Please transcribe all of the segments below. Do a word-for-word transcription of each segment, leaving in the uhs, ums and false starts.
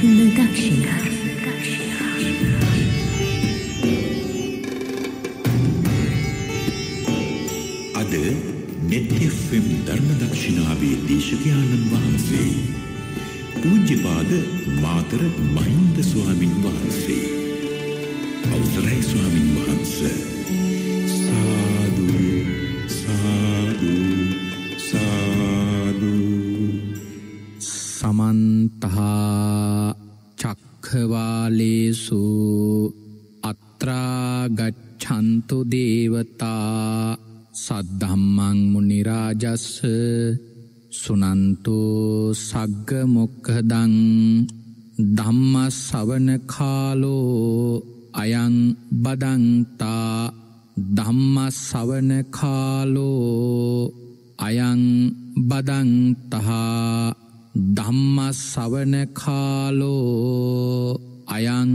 धर्म दक्षिणा। अद नेथ एफ एम धर्म दक्षिणा देशकයාණන් වහන්සේ पूज्यपाद मातर මහින්ද ස්වාමීන් වහන්සේ අවසරයි ස්වාමීන් වහන්සේ साधु साधु साधु समन्तः चक्रवालेषु अत्रा गच्छन्तु देवता सद्धम्मं मुनिराजस्स सुनन्तु सग्ग मुक्खदं धम्म सवन कालो अयं बदन्ता धम्म सवन कालो अयं बदन्तः धम्म सवन कालो अयं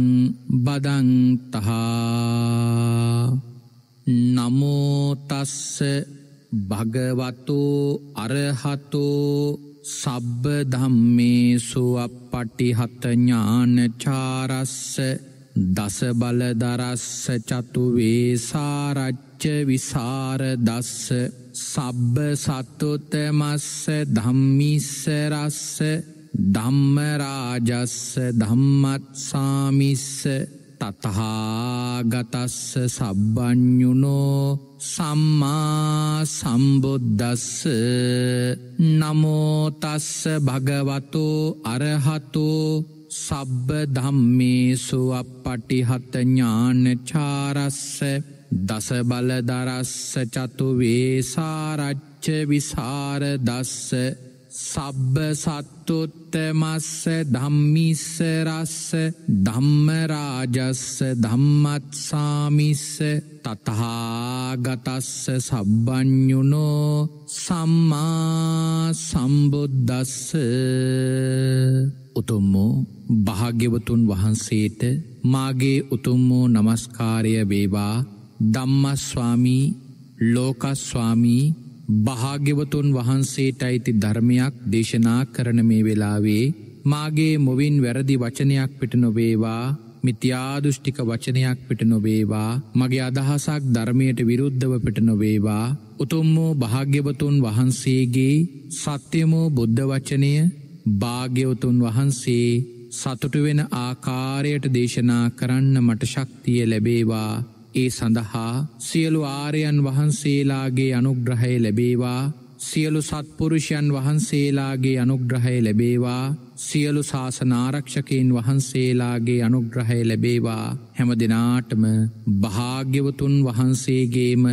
बदन्तः नमो तस्स भगवतो अरहतो सब्ब धम्मेषु अपट्टिहत ज्ञानचारस्स दस बलधरस्स चतुवेसारच्च विशारदस्स सब्ब सत्तमस्स धम्मिस्सरस्स धम्मराजस्स धम्मत्सामिस्स तथागतस्स सब्बन्युनो सम्मा सम्बुद्धस्स नमो तस्स भगवतो अरहतो सब्ब धम्मेषु अपट्टिहत ज्ञानचारस्स दस बलधरस्स चतुवेसारच्च विशारदस्स සබ්බ සත්තුත්තමස්ස ධම්මිස්ස රස්ස ධම්ම රාජස්ස ධම්මත්සාමිස්ස තථාගතස්ස සබ්බඤුනෝ සම්මා සම්බුද්දස්ස උතුම් වූ භාග්‍යවතුන් වහන්සේට මාගේ උතුම් වූ නමස්කාරය වේවා ධම්මස්වාමි ලෝකස්වාමි භාග්‍යවතුන් වහන්සේටයි ධර්මයක් දේශනා කරන මේ වෙලාවේ මාගේ මොවින් වැරදි වචනයක් පිට නොවේවා මිත්‍යා දෘෂ්ටික වචනයක් පිට නොවේවා මගේ අදහසක් ධර්මයට විරුද්ධව පිට නොවේවා උතුම් වූ භාග්‍යවතුන් වහන්සේගේ සත්‍යම බුද්ධ වචනය භාග්‍යවතුන් වහන්සේ සතුටු වෙන ආකාරයට දේශනා කරන්න මට ශක්තිය ලැබේවා ඒ සඳහා සියලු ආර්යයන් වහන්සේලාගේ අනුග්‍රහය ලැබේවා සියලු සත්පුරුෂයන් වහන්සේලාගේ අනුග්‍රහය ලැබේවා සියලු ශාසන ආරක්ෂකයන් වහන්සේලාගේ අනුග්‍රහය ලැබේවා හැම දිනාටම භාග්‍යවතුන් වහන්සේගේම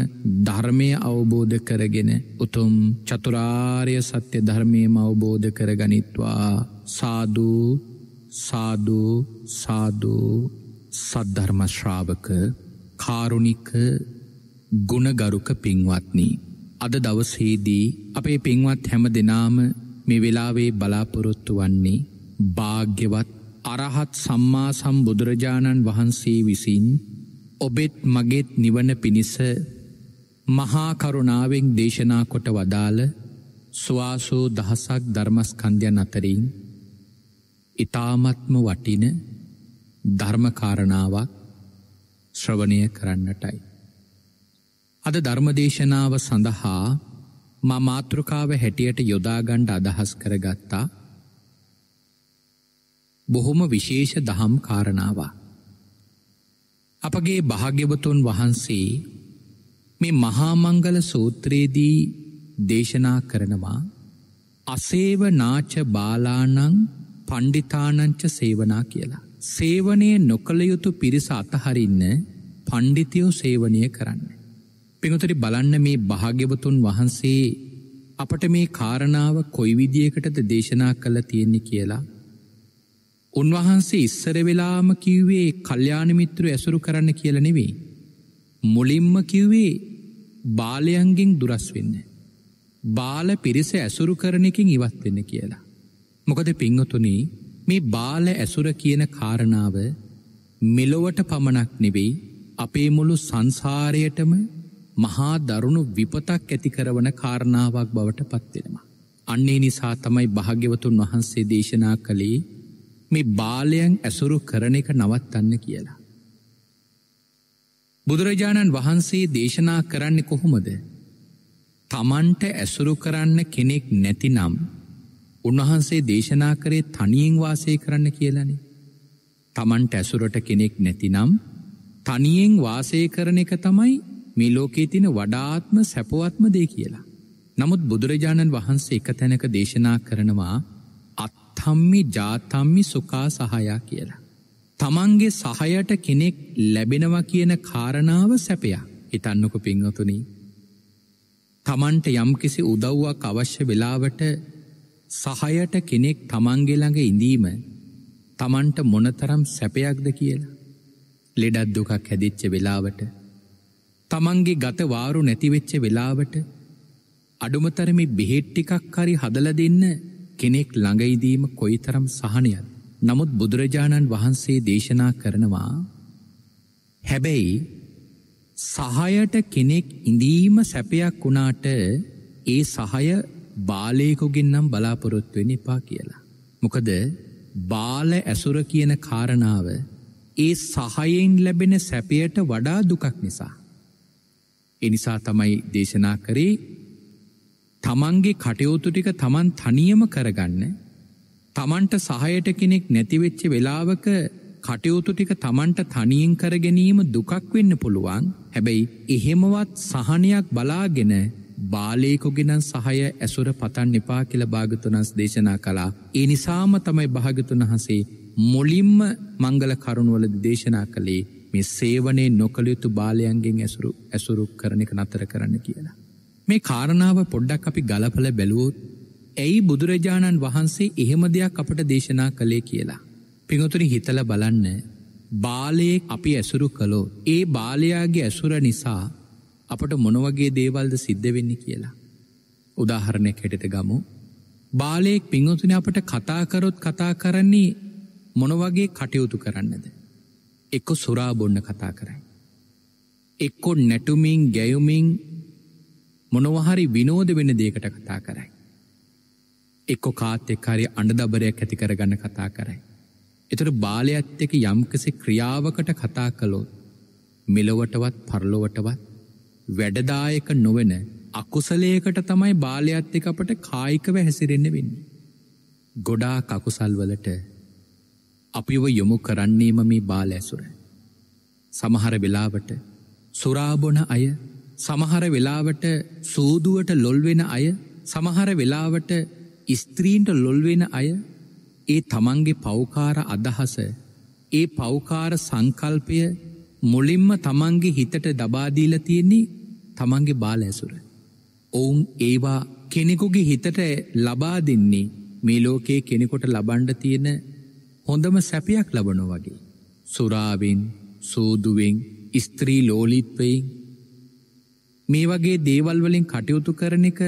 ධර්මය අවබෝධ කරගෙන උතුම් චතුරාර්ය සත්‍ය ධර්මයම අවබෝධ කරගනිත්වා සාදු සාදු සාදු සද්ධර්ම ශ්‍රාවක කාරුණික ගුණගරුක පින්වත්නි අද දවසේදී අපේ පින්වත් හැම දිනාම මේ වෙලාවේ බලාපොරොත්තු වන්නේ භාග්‍යවත් අරහත් සම්මා සම්බුදුරජාණන් වහන්සේ විසින් ඔබෙත් මගෙත් නිවන පිණිස මහා කරුණාවෙන් දේශනා කොට වදාළ සුවාසෝ දහසක් ධර්මස්කන්ධයන් අතරින් ඊ타මත්ම වටින ධර්ම කාරණාවක් ශ්‍රවණය කරන්නටයි. අද ධර්මදේශනාව සඳහා මා මාතෘකාව හැටියට යොදාගන්න අදහස් කරගත්තා බොහොම විශේෂ දහම් කාරණාවක්. අපගේ භාග්‍යවතුන් වහන්සේ මේ මහා මංගල සූත්‍රයේදී දේශනා කරනවා අසේව නාච බාලාණං පණ්ඩිතාණංච සේවනා කියලා. සේවනය නොකළ යුතු පිරිස අතහරින්න පණ්ඩිතයෝ සේවනය කරන්න. පිඟුතරි බලන්න මේ භාග්‍යවතුන් වහන්සේ අපට මේ කාරණාව කොයි විදියකටද දේශනා කළා තියෙන්නේ කියලා. උන්වහන්සේ ඉස්සර වෙලාම කිව්වේ කල්යාණ මිත්‍රයෝ ඇසුරු කරන්න කියලා නෙවෙයි. මුලින්ම කිව්වේ බාලයන්ගෙන් දුරස් වෙන්න. බාල පිරිස ඇසුරු කරන එකෙන් ඉවත් වෙන්න කියලා. මොකද පිඟුතුනි මේ බාල ඇසුර කියන කාරණාව මෙලොවට පමණක් නෙවෙයි අපේ මුළු සංසාරයටම මහා දරුණු විපතක් ඇති කරන කාරණාවක් බවට පත් වෙනවා. අන්න ඒ නිසා තමයි භාග්‍යවතුන් වහන්සේ දේශනා කළේ මේ බාලයන් ඇසුරු කරන එක නවත්තන්න කියලා. බුදුරජාණන් වහන්සේ දේශනා කරන්නේ කොහොමද? තමන්ට ඇසුරු කරන්න කෙනෙක් නැතිනම් උන්වහන්සේ දේශනා කරේ තනියෙන් වාසය කරන්න කියලානේ. තමන්ට ඇසුරට කෙනෙක් නැතිනම් තනියෙන් වාසය කරන එක තමයි මේ ලෝකයේ තියෙන වඩාත්ම සැපවත්ම දේ කියලා. නමුත් බුදුරජාණන් වහන්සේ එක තැනක දේශනා කරනවා අත්ථම්මි ජාතම්මි සුඛා සහය කියලා. තමන්ගේ සහයට කෙනෙක් ලැබෙනවා කියන කාරණාව සැපයක්. හිතන්නකො පින්වතුනි, තමන්ට යම්කිසි උදව්වක් අවශ්‍ය වෙලාවට සහයට කෙනෙක් තමන්ගේ ළඟ ඉඳීම තමන්ට මොනතරම් සැපයක්ද කියලා. ලෙඩක් දුකක් හැදිච්ච වෙලාවට, තමන්ගේ ගත වාරු නැතිවෙච්ච වෙලාවට අඩුමතරමේ බෙහෙත් ටිකක් හරි හදලා දෙන්න කෙනෙක් ළඟයිදීම කොයිතරම් සහනයක්ද. නමුත් බුදුරජාණන් වහන්සේ දේශනා කරනවා හැබැයි සහයට කෙනෙක් ඉඳීම සැපයක් වුණාට ඒ සහය බාලයෙකුගෙන් නම් බලාපොරොත්තු වෙන්න එපා කියලා. මොකද බාල ඇසුර කියන කාරණාව ඒ සහයෙන් ලැබෙන සැපයට වඩා දුකක් නිසා. එනිසා තමයි දේශනා කරේ තමන්ගේ කටයුතු ටික තමන් තනියම කරගන්න, තමන්ට සහායට කෙනෙක් නැතිවෙච්ච වෙලාවක කටයුතු ටික තමන්ට තනියෙන් කර ගැනීම දුකක් වෙන්න පුළුවන්. හැබැයි එහෙමවත් සහනයක් බලාගෙන බාලයෙකුගෙන් සහාය ඇසුර පතන්න එපා කියලා භාග්‍යවතුන් වහන්සේ දේශනා කළා. ඒ නිසාම තමයි භාග්‍යවතුන් වහන්සේ මුලින්ම මංගල කරුණවලදී දේශනා කළේ මේ සේවනයේ නොකළ යුතු බාලයන්ගෙන් ඇසුරු ඇසුරු කරන එක නතර කරන්න කියලා. මේ කාරණාව පොඩ්ඩක් අපි ගලපල බැලුවොත් ඇයි බුදුරජාණන් වහන්සේ එහෙම දෙයක් අපට දේශනා කළේ කියලා පින්වතුනි හිතලා බලන්න. බාලයෙක් අපි ඇසුරු කළොත් ඒ බාලයාගේ ඇසුර නිසා අපට මොන වගේ දේවල්ද සිද්ධ වෙන්නේ කියලා උදාහරණයක් හැටියට ගමු. බාලයෙක් පින්වතුනි අපට කතා කරොත් කතා කරන්නේ මොන වගේ කටයුතු කරන්නද? එක්ක සුරා බොන්න කතා කරයි, එක්ක නැටුමින් ගැයුමින් මොනවහරි විනෝද වෙන දෙයකට කතා කරයි, එක්ක කාත් එක්ක හරි අඬදබරයක් ඇති කරගන්න කතා කරයි. ඒතර බාලයත් එක්ක යම්කිසි ක්‍රියාවකට කතා කළොත් මෙලොවටවත් පරලොවටවත් වැඩදායක නොවන අකුසලයකට තමයි බාලයත් එක්ක අපට කායිකව හැසිරෙන්න වෙන්නේ. ගොඩාක් අකුසල් වලට අපිව යොමු කරන්නේම මේ බාල ඇසුර. සමහර වෙලාවට සුරා බොන අය, සමහර වෙලාවට සූදුවට ලොල්වෙන අය, සමහර වෙලාවට ස්ත්‍රීන්ට ලොල්වෙන අය, ඒ තමන්ගේ පෞකාර අදහස, ඒ පෞකාර සංකල්පය මුලින්ම තමන්ගේ හිතට දබා දීලා තියෙන්නේ තමන්ගේ බාල ඇසුර. ඔවුන් ඒවා කෙනෙකුගේ හිතට ලබා දෙන්නේ මේ ලෝකයේ කෙනෙකුට ලබන්න තියෙන හොඳම සැපයක් ලබනවා වගේ. සුරාවෙන්, සූදුවෙන්, ස්ත්‍රී ලෝලීත්වයෙන් මේ වගේ දේවල් වලින් කටයුතු කරන එක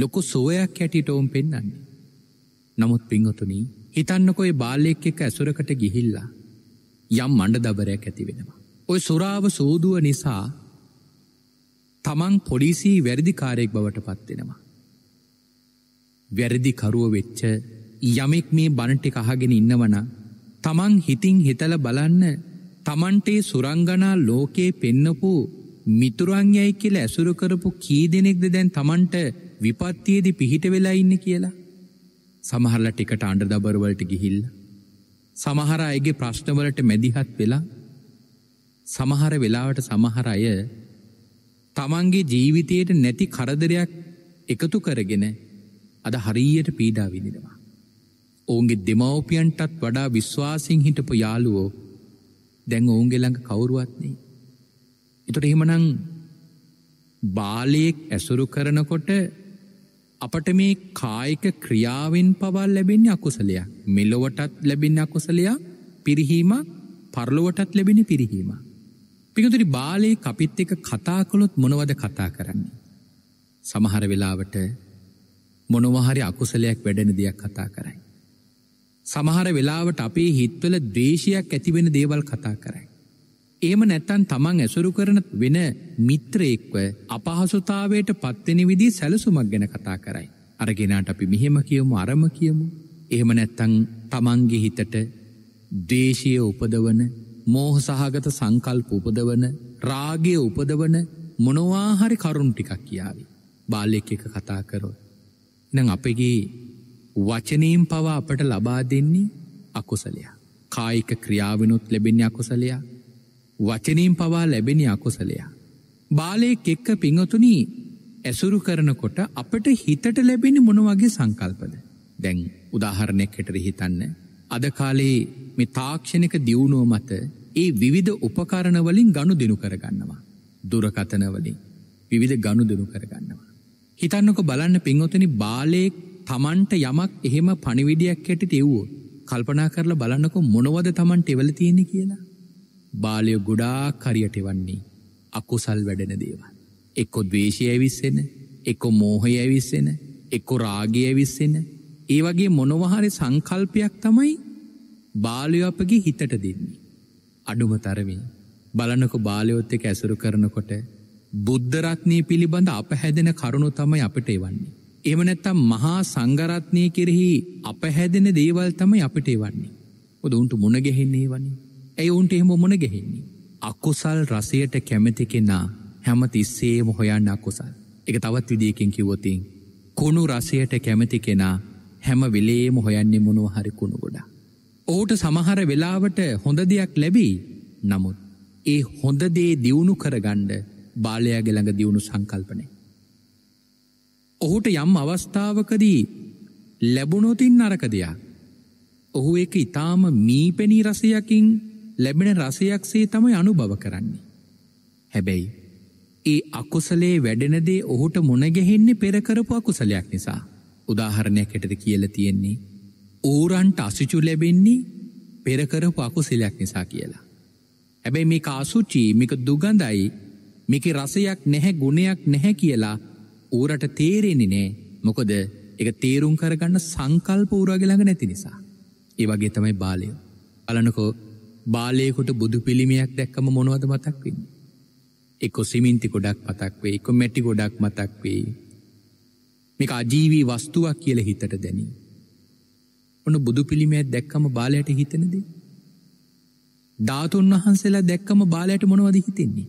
ලොකු සෝයක් හැටියට උන් පෙන්වන්නේ. නමුත් පින්වතුනි හිතන්නකෝ ඒ බාලයෙක් එක්ක ඇසුරකට ගිහිල්ලා යම් මණ්ඩදබරයක් ඇති වෙනවා. ওই සොරාව සෝදුව නිසා තමන් පොලිසි වැඩිකාරයෙක් බවට පත් වෙනවා. වැඩිකරුව වෙච්ච යමෙක් මේ බණ ටික අහගෙන ඉන්නවනම් තමන් හිතින් හිතලා බලන්න තමන්ට ඒ සුරංගනා ලෝකේ පෙන්නපු මිතුරන් යයි කියලා ඇසුරු කරපු කී දෙනෙක්ද දැන් තමන්ට විපත්තියේදී පිහිට වෙලා ඉන්නේ කියලා. සමහරලා ටිකට අඬදබර වලට ගිහිල්ලා, සමහර අයගේ ප්‍රශ්න වලට මැදිහත් වෙලා, සමහර වෙලාවට සමහර අය තමන්ගේ ජීවිතයට නැති කරදරයක් එකතු කරගෙන අද හරියට පීඩා විඳිනවා. ඔවුන්ගේ දෙමව්පියන්ටත් වඩා විශ්වාසයෙන් හිටපු යාළුවෝ දැන් ඔවුන්ගේ ළඟ කවුරුවත් නෑ. එතකොට එහෙමනම් බාලයෙක් ඇසුරු කරනකොට අපට මේ කායික ක්‍රියාවෙන් පවා ලැබෙන්නේ අකුසලයක්. මෙලොවටත් ලැබෙන්නේ අකුසලයක්, පිරිහීමක්, පරලොවටත් ලැබෙන්නේ පිරිහීමක්. පිටුතරි බාලයෙක් අපිත් එක්ක කතා කළොත් මොනවද කතා කරන්නේ? සමහර වෙලාවට මොනවා හරි අකුසලයක් වැඩෙන දෙයක් කතා කරයි. සමහර වෙලාවට අපේ හිතවල ද්වේෂයක් ඇති වෙන දේවල් කතා කරයි. එහෙම නැත්නම් තමන් ඇසුරු කරන වෙන මිත්‍රයෙක්ව අපහසුතාවයට පත්වෙන විදිහ සැලසුමක් ගැන කතා කරයි. අරගෙනාට අපි මෙහෙම කියමු, අරම කියමු. එහෙම නැත්නම් තමන්ගේ හිතට ද්වේෂය උපදවන, මෝහ සහගත සංකල්ප උපදවන, රාගය උපදවන මොනවා හරි කරුණු ටිකක් කියාවි. බාලයෙක් එක්ක කතා කරොත් නම් අපගේ වචනයෙන් පවා අපට ලබා දෙන්නේ අකුසලයක්. කායික ක්‍රියාවෙනුත් ලැබෙන අකුසලයක්, වචනයෙන් පවා ලැබෙන අකුසලයක්. බාලයෙක් එක්ක පිංගුතුනි ඇසුරු කරනකොට අපට හිතට ලැබෙන මොන වගේ සංකල්පද? දැන් උදාහරණයක් හිතට හිතන්න, අද කාලේ මේ තාක්ෂණික දියුණුව මත ඒ විවිධ උපකරණ වලින් ගනුදෙනු කරගන්නවා, දුරකථන වලින් විවිධ ගනුදෙනු කරගන්නවා. හිතන්නකෝ බලන්න පින්වතුනි, බාලයෙක් Tamanට යමක් එහෙම පණිවිඩයක් හැටියට එවුවොත් කල්පනා කරලා බලන්නකෝ මොනවද Tamanට එවල තියෙන්නේ කියලා. බාලයෝ ගොඩාක් හරියට එවන්නේ අකුසල් වැඩෙන දේවල්. එක්ක ද්වේෂය ඇවිස්සෙන, එක්ක මෝහය ඇවිස්සෙන, එක්ක රාගය ඇවිස්සෙන, ඒ වගේ මොනවා හරි සංකල්පයක් තමයි බාලයෝ අපගේ හිතට දෙන්නේ. අඩුම තරමේ බලනකෝ බාලයොත් එක්ක ඇසුරු කරනකොට බුද්ධ රත්නයේ පිළිබඳ අපහැදෙන කරුණු තමයි අපිට එවන්නේ. එහෙම නැත්නම් මහා සංඝ රත්නයේ කෙරෙහි අපහැදෙන දේවල් තමයි අපිට එවන්නේ. මොකද උන්ට මුණ ගැහෙන්නේ වනේ. ඇයි උන්ට එහෙම මුණ ගැහෙන්නේ? අකුසල් රසයට කැමති කෙනා හැම තිස්සේම හොයන අකුසල්. ඒක තවත් විදියකින් කිව්වොත් කුණු රසයට කැමති කෙනා හැම වෙලේම හොයන්නේ මොනවා හරි කුණු ගොඩක්. ඔහුට සමහර වෙලාවට හොඳ දෙයක් ලැබී, නමුත් ඒ හොඳ දේ දියුණු කරගන්න බාලයාගේ ළඟ දියුණු සංකල්ප නැහැ. ඔහුට යම් අවස්ථාවකදී ලැබුණොත් නරක දෙයක්, ඔහු ඒක ඊටාම මීපෙනී රසයකින් ලැබෙන රසයක්සේ තමයි අනුභව කරන්නේ. හැබැයි ඒ අකුසලේ වැඩෙන දේ ඔහුට මුණ ගැහෙන්නේ පෙර කරපු අකුසලයක් නිසා. උදාහරණයක් හිතට කියලා තියෙන්නේ ඌරන්ට අසුචි ලැබෙන්නේ පෙර කරපු අකුසලයක් නිසා කියලා. හැබැයි මේක අසුචි, මේක දුගඳයි, මේකේ රසයක් නැහැ, ගුණයක් නැහැ කියලා ඌරට තේරෙන්නේ නැහැ. මොකද ඒක තේරුම් කරගන්න සංකල්ප ඌරගේ ළඟ නැති නිසා. ඒ වගේ තමයි බාලයෝ. බලනකෝ බාලයෙකුට බුදු පිළිමයක් දැක්කම මොනවද මතක් වෙන්නේ? එක්ක සිමෙන්ති ගොඩක් මතක් වෙයි, එක්ක මැටි ගොඩක් මතක් වෙයි. මේක අජීවී වස්තුවක් කියලා හිතට දැනි. ඔන්න බුදු පිළිමයක් දැක්කම බාලයට හිතෙනද? ධාතුන් වහන්සේලා දැක්කම බාලයට මොනවද හිතෙන්නේ?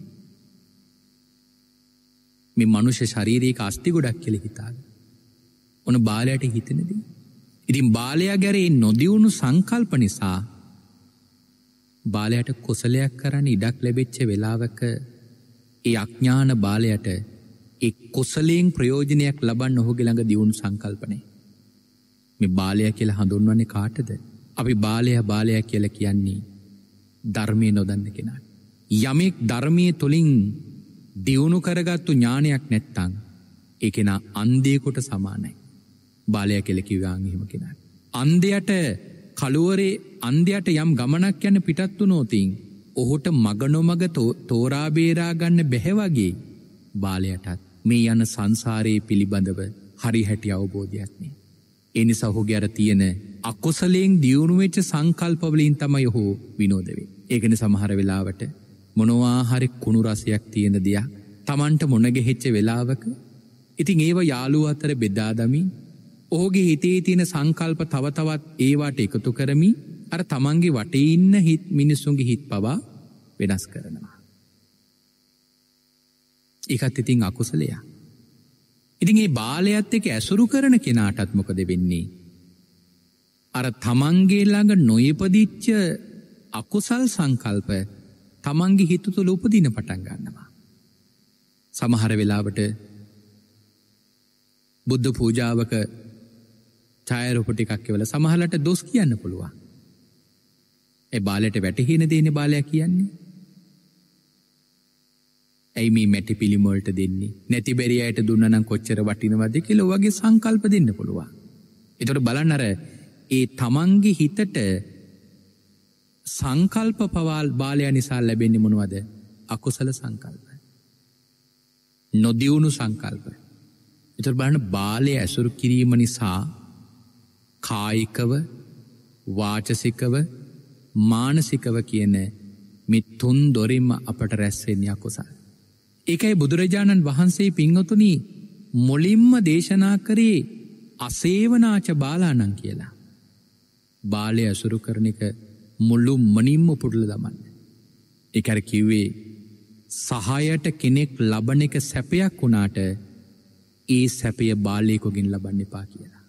මේ මනුෂ්‍ය ශරීරයක අස්ති ගොඩක් කියලා හිතාද? ඔන්න බාලයට හිතෙනද? ඉතින් බාලයා ගැරේ නොදියුණු සංකල්ප නිසා බාලයට කුසලයක් කරන්න ඉඩක් ලැබෙච්ච වෙලාවක ඒ අඥාන බාලයට ඒ කුසලයෙන් ප්‍රයෝජනයක් ලබන්න ඔහුගේ ළඟ දියුණු සංකල්පනේ. මේ බාලයා කියලා හඳුන්වන්නේ කාටද? අපි බාලයා බාලයා කියලා කියන්නේ ධර්මයේ නොදන්න කෙනාට. යමෙක් ධර්මයේ තුලින් දියුණු කරගත්තු ඥානයක් නැත්නම් ඒ කෙනා අන්ධයෙකුට සමානයි. බාලයා කියලා කිව්වාන් එහෙම කෙනාට. අන්ධයට කලවරේ අන්ධයට යම් ගමනක් යන පිටත් වුණොත් ඔහුට මග නොමග තෝරා බේරා ගන්න බැහැ වගේ බාලයටත් මේ යන සංසාරයේ පිළිබඳව හරිහැටි අවබෝධයක් නෑ. ඒ නිසා ඔහුගේ අර තියෙන අකුසලයෙන් දියුණු වෙච්ච සංකල්ප වලින් තමයි ඔහු විනෝද වෙන්නේ. ඒක නිසා සමහර වෙලාවට මොනවා හරි කුණු රසයක් තියෙන දෙයක් Tamanට මොන ගෙහිච්ච වෙලාවක ඉතින් ඒව යාළුවෝ අතර බෙදා දමින් ඔහුගේ හිතේ තියෙන සංකල්ප තව තවත් ඒවට එකතු කරමින් අර තමන්ගේ වටේ ඉන්න හිත් මිනිස්සුන්ගේ හිත් පවා වෙනස් කරනවා. ඒකත් ඉතින් අකුසලයක්. ඉතින් මේ බාලයත් එක්ක ඇසුරු කරන කෙනාටත් මොකද වෙන්නේ? අර තමන්ගේ ළඟ නොයපදිච්ච අකුසල් සංකල්ප තමන්ගේ හිත තුළ උපදින පටන් ගන්නවා. සමහර වෙලාවට බුද්ධ පූජාවක ඡායාරූප ටිකක් එවල සමහරලට දොස් කියන්න පුළුවන්. ඒ බාලයට වැටහින දෙන්නේ බාලයා කියන්නේ. ඇයි මේ මැටි පිළිම වලට දෙන්නේ? නැති බැරි අයට දුන්නා නම් කොච්චර වටිනවද කියලා ඔයගේ සංකල්ප දෙන්න පුළුවන්. ඒතකොට බලන්න අර ඒ තමන්ගේ හිතට සංකල්ප පවල් බාලයා නිසා ලැබෙන්නේ මොනවද? අකුසල සංකල්ප. නොදියුණු සංකල්ප. ඒතකොට බලන්න බාලය ඇසුරු කිරීම නිසා කායිකව, වාචසිකව, මානසිකව කියන මේ තුන් දොරින්ම අපට රැස්වෙන අකුසල්. ඒකයි බුදුරජාණන් වහන්සේ පින්වතුනි මුලින්ම දේශනා කරේ අසේවනාච බාලාණන් කියලා. බාලය අසුරු කරන එක මුළු මනින්ම පුඩල දමන්නේ. ඒක හරි කිව්වේ සහායට කෙනෙක් ලබන එක සැපයක් වුණාට ඒ සැපය බාලයෙකුගෙන් ලබන්න එපා කියලා.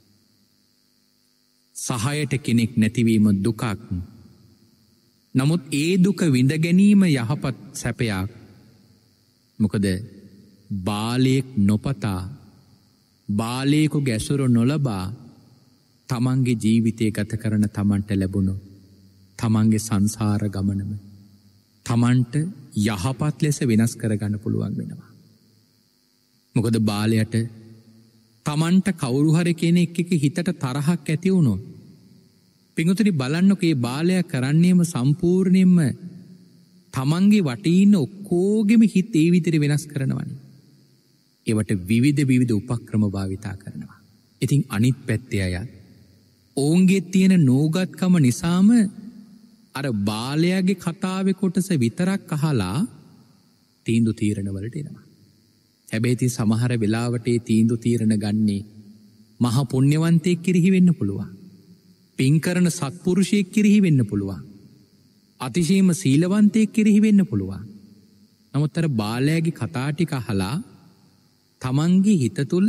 සහායට කෙනෙක් නැතිවීම දුකක්. නමුත් ඒ දුක විඳ ගැනීම යහපත් සැපයක්. මොකද බාලයෙක් නොපතා බාලයෙකුගේ ඇසුර නොලබා තමන්ගේ ජීවිතය ගත කරන තමන්ට ලැබුණු තමන්ගේ සංසාර ගමනම තමන්ට යහපත් ලෙස වෙනස් කරගන්න පුළුවන් වෙනවා. මොකද බාලයට තමන්ට කවුරු හරි කෙනෙක් එක්ක හිතට තරහක් ඇති වුණොත් පිටුතුනි බලන්නකෝ මේ බාලයා කරන්නේම සම්පූර්ණයෙන්ම තමන්ගේ වටේ ඉන්න ඔක්කොගෙම හිත ඒ විදිහට වෙනස් කරනවානේ. ඒවට විවිධ විවිධ උපක්‍රම භාවිතා කරනවා. ඉතින් අනිත් පැත්තේ අය ඔවුන්ගේ තියෙන නෝගත්කම නිසාම අර බාලයාගේ කතාවේ කොටස විතරක් අහලා තීන්දුව තීරණ වලට එනවා. හැබැයි තී සමහර වෙලාවට ඒ තීන්දුව තීරණ ගන්නේ මහ පුණ්‍යවන්තයෙක් කිරිහි වෙන්න පුළුවන්. පින් කරන සත්පුරුෂයෙක් කිරිහි වෙන්න පුළුවන්. අතිශයම සීලවන්තයෙක් කිරිහි වෙන්න පුළුවන්. නමුත් අර බාලයාගේ කතා ටික අහලා තමන්ගේ හිත තුල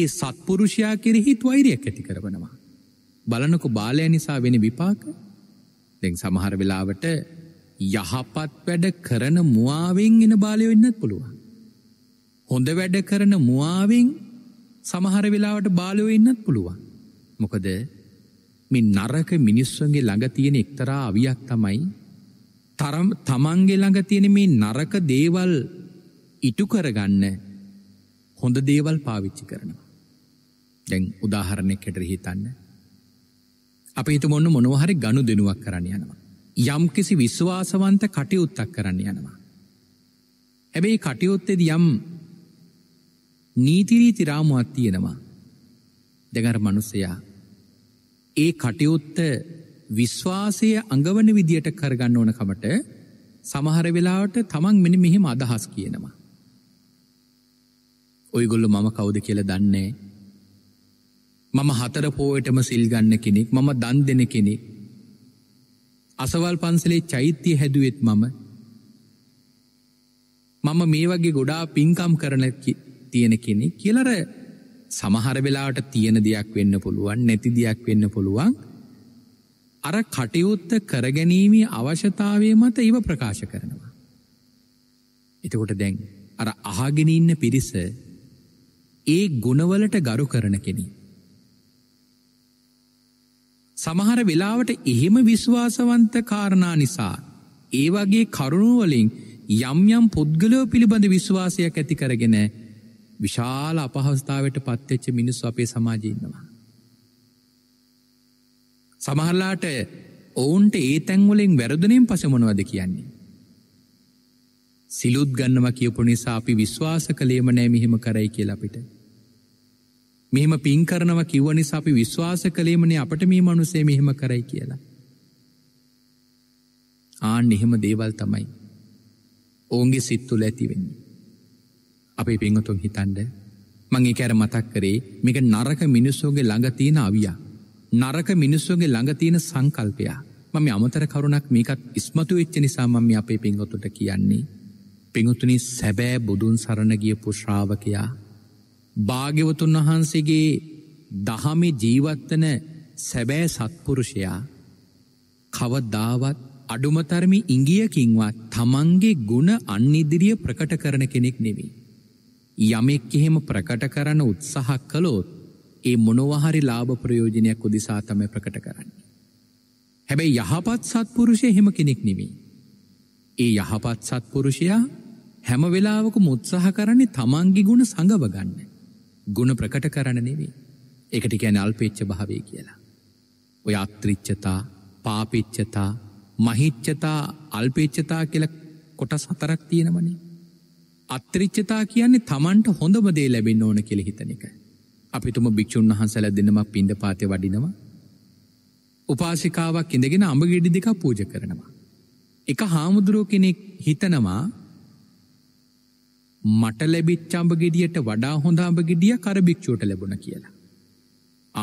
ඒ සත්පුරුෂයා කිරිහිත් වෛරයක් ඇති කරවනවා. බලනකෝ බාලය නිසා වෙන විපාක. දැන් සමහර වෙලාවට යහපත් වැඩ කරන මුවාවෙන් එන බාලයෝ ඉන්නත් පුළුවන්. හොඳ වැඩ කරන මුවාවෙන් සමහර වෙලාවට බාලයෝ ඉන්නත් පුළුවන්. මොකද මේ නරක මිනිස්සුන්ගේ ළඟ තියෙන එක්තරා අවියක් තමයි තරම් තමන්ගේ ළඟ තියෙන මේ නරක දේවල් ඉටු කරගන්න හොඳ දේවල් පාවිච්චි කරනවා. දැන් උදාහරණයක් ඇටරි හිතන්න. අපි හිතමු ඔන්න මොනවා හරි ගනුදෙනුවක් කරන්න යනවා. යම්කිසි විශ්වාසවන්ත කටයුත්තක් කරන්න යනවා. හැබැයි කටයුත්තේදී යම් නීති රීති රාමුවක් තියෙනවා. දැන් අර මිනිසයා ඒ කටයුත්ත විශ්වාසය අඟවන විදියට කරගන්න ඕන කමට සමහර වෙලාවට තමන් මෙන්න මෙහෙම අදහස් කියනවා. ඔයගොල්ලෝ මම කවුද කියලා දන්නේ. මම හතර පෝයටම සිල් ගන්න කෙනෙක්. මම දන් දෙන කෙනෙක්. අසවල් පන්සලේ චෛත්‍ය හැදුවෙත් මම. මම මේ වගේ ගොඩා පින්කම් කරන තියෙන කෙනෙක් කියලා අර සමහර වෙලාවට තියෙන දෙයක් වෙන්න පුළුවන්, නැති දෙයක් වෙන්න පුළුවන්. අර කටයුත්ත කරගැනීමේ අවශ්‍යතාවය මත ඒව ප්‍රකාශ කරනවා. එතකොට දැන් අර අහගෙන ඉන්න පිරිස ඒ ගුණවලට ගරු කරන කෙනෙක්. සමහර වෙලාවට එහෙම විශ්වාසවන්ත කාරණා නිසා ඒ වගේ කරුණු වලින් යම් යම් පුද්ගලයෝ පිළිබඳ විශ්වාසයක් ඇති කරගෙන විශාල අපහසුතාවයට පත් වෙච්ච මිනිස්සු අපේ සමාජයේ ඉන්නවා. සමහරලාට ඔවුන්ට ඒ තැන් වලින් වැරදුණෙන් පස්සේ මොනවද කියන්නේ? සිලුත් ගන්නවා කියපු නිසා අපි විශ්වාස කළේම නැහැ මෙහෙම කරයි කියලා අපිට. මෙහෙම පින් කරනවා කිව්ව නිසා අපි විශ්වාස කළේම නැහැ අපිට මේ මිනිස්සේ මෙහෙම කරයි කියලා. ආන් එහෙම දේවල් තමයි ඔවුන්ගේ සිත් තුළ ඇති වෙන්නේ. අපේ පින්වතුන් හිතන්න මම ඒක අර මතක් කරේ මේක නරක මිනිස්සුන්ගේ ළඟ තියෙන අවිය. නරක මිනිස්සුන්ගේ ළඟ තියෙන සංකල්පය. මම මේ අමතර කරුණක් මේකත් ඉස්මතු වෙච්ච නිසා මම මේ අපේ පින්වතුන්ට කියන්නේ පින්වතුනි සැබෑ බුදුන් සරණ ගියපු ශ්‍රාවකයා භාග්‍යවතුන් වහන්සේගේ දහමේ ජීවත්වන සැබෑ සත්පුරුෂයා කවදාවත් අඩුම තරමේ ඉංගියකින්වත් තමන්ගේ ගුණ අන් ඉදිරිය ප්‍රකට කරන කෙනෙක් නෙවෙයි. යමෙක් එහෙම ප්‍රකට කරන උත්සාහ කළොත් ඒ මොනවා හරි ලාභ ප්‍රයෝජනයක් උදෙසා තමයි ප්‍රකට කරන්නේ. හැබැයි යහපත් සත්පුරුෂයා එහෙම කෙනෙක් නෙවෙයි. ඒ යහපත් සත්පුරුෂයා හැම වෙලාවකම උත්සාහ කරන්නේ තමන්ගේ ගුණ සංගව ගන්න. ගුණ ප්‍රකට කරන්න නෙවෙයි. ඒකට කියන්නේ අල්පේච්ඡ භාවය කියලා. ඔය අත්‍රිච්ඡතා, පාපිච්ඡතා, මහිච්ඡතා, අල්පේච්ඡතා කියලා කොටස් හතරක් තියෙනවනේ. අත්‍රිච්ඡතා කියන්නේ තමන්ට හොඳම දේ ලැබෙන්න ඕන කියලා හිතන එක. අපි තුම භික්ෂුන් වහන්සේලා දෙනමක් පින්දපාතේ වඩිනවා. උපාසිකාවක් ඉඳගෙන අඹ ගෙඩි දෙකක් පූජා කරනවා. එක හාමුදුරුව කෙනෙක් හිතනවා මට ලැබිච්ච අඹ ගෙඩියට වඩා හොඳ අඹ ගෙඩියක් අර භික්ෂුවට ලැබුණා කියලා.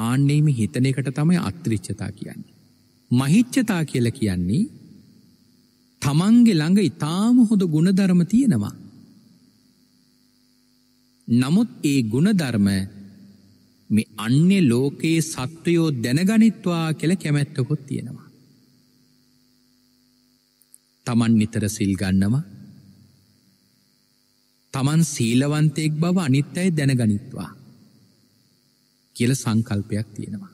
ආන්නේ මේ හිතන එකට තමයි අත්‍රිච්ඡතා කියන්නේ. මහිච්ඡතා කියලා කියන්නේ තමන්ගේ ළඟ ඊටාම හොඳ ගුණධර්ම තියෙනවා. නමුත් ඒ ගුණධර්ම මේ අන්‍ය ලෝකයේ සත්වයෝ දැනගනිත්වා කියලා කැමැත්තකුත් තියෙනවා. තමන් නිතර සිල් ගන්නවා. තමන් සීලවන්තයෙක් බව අනිත් අය දැනගනිත්වා කියලා සංකල්පයක් තියෙනවා.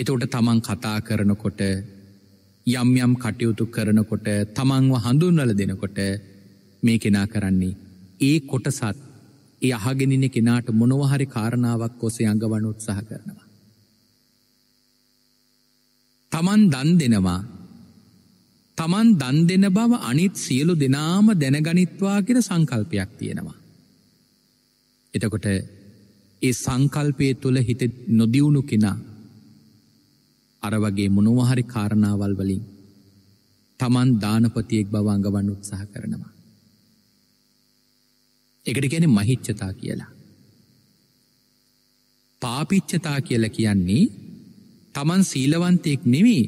එතකොට තමන් කතා කරනකොට යම් යම් කටයුතු කරනකොට තමන්ව හඳුන්වලා දෙනකොට මේ කෙනා කරන්නේ ඒ කොටසත් ඒ අහගෙන ඉන්න කෙනාට මොනවා හරි කාරණාවක් ඔසේ අඟවන්න උත්සාහ කරනවා. තමන් දන් දෙනවා. තමන් දන් දෙන බව අනිත් සියලු දෙනාම දැනගනිත්වා කියලා සංකල්පයක් තියෙනවා. එතකොට ඒ සංකල්පයේ තුල හිත නොදියුණු කෙනා අර වගේ මොනවා හරි කාරණාවල් වලින් තමන් දානපතියෙක් බව අඟවන්න උත්සාහ කරනවා. ඒකට කියන්නේ මහිච්ඡතා කියලා. පාපිච්ඡතා කියලා කියන්නේ තමන් සීලවන්තයෙක් නෙමෙයි,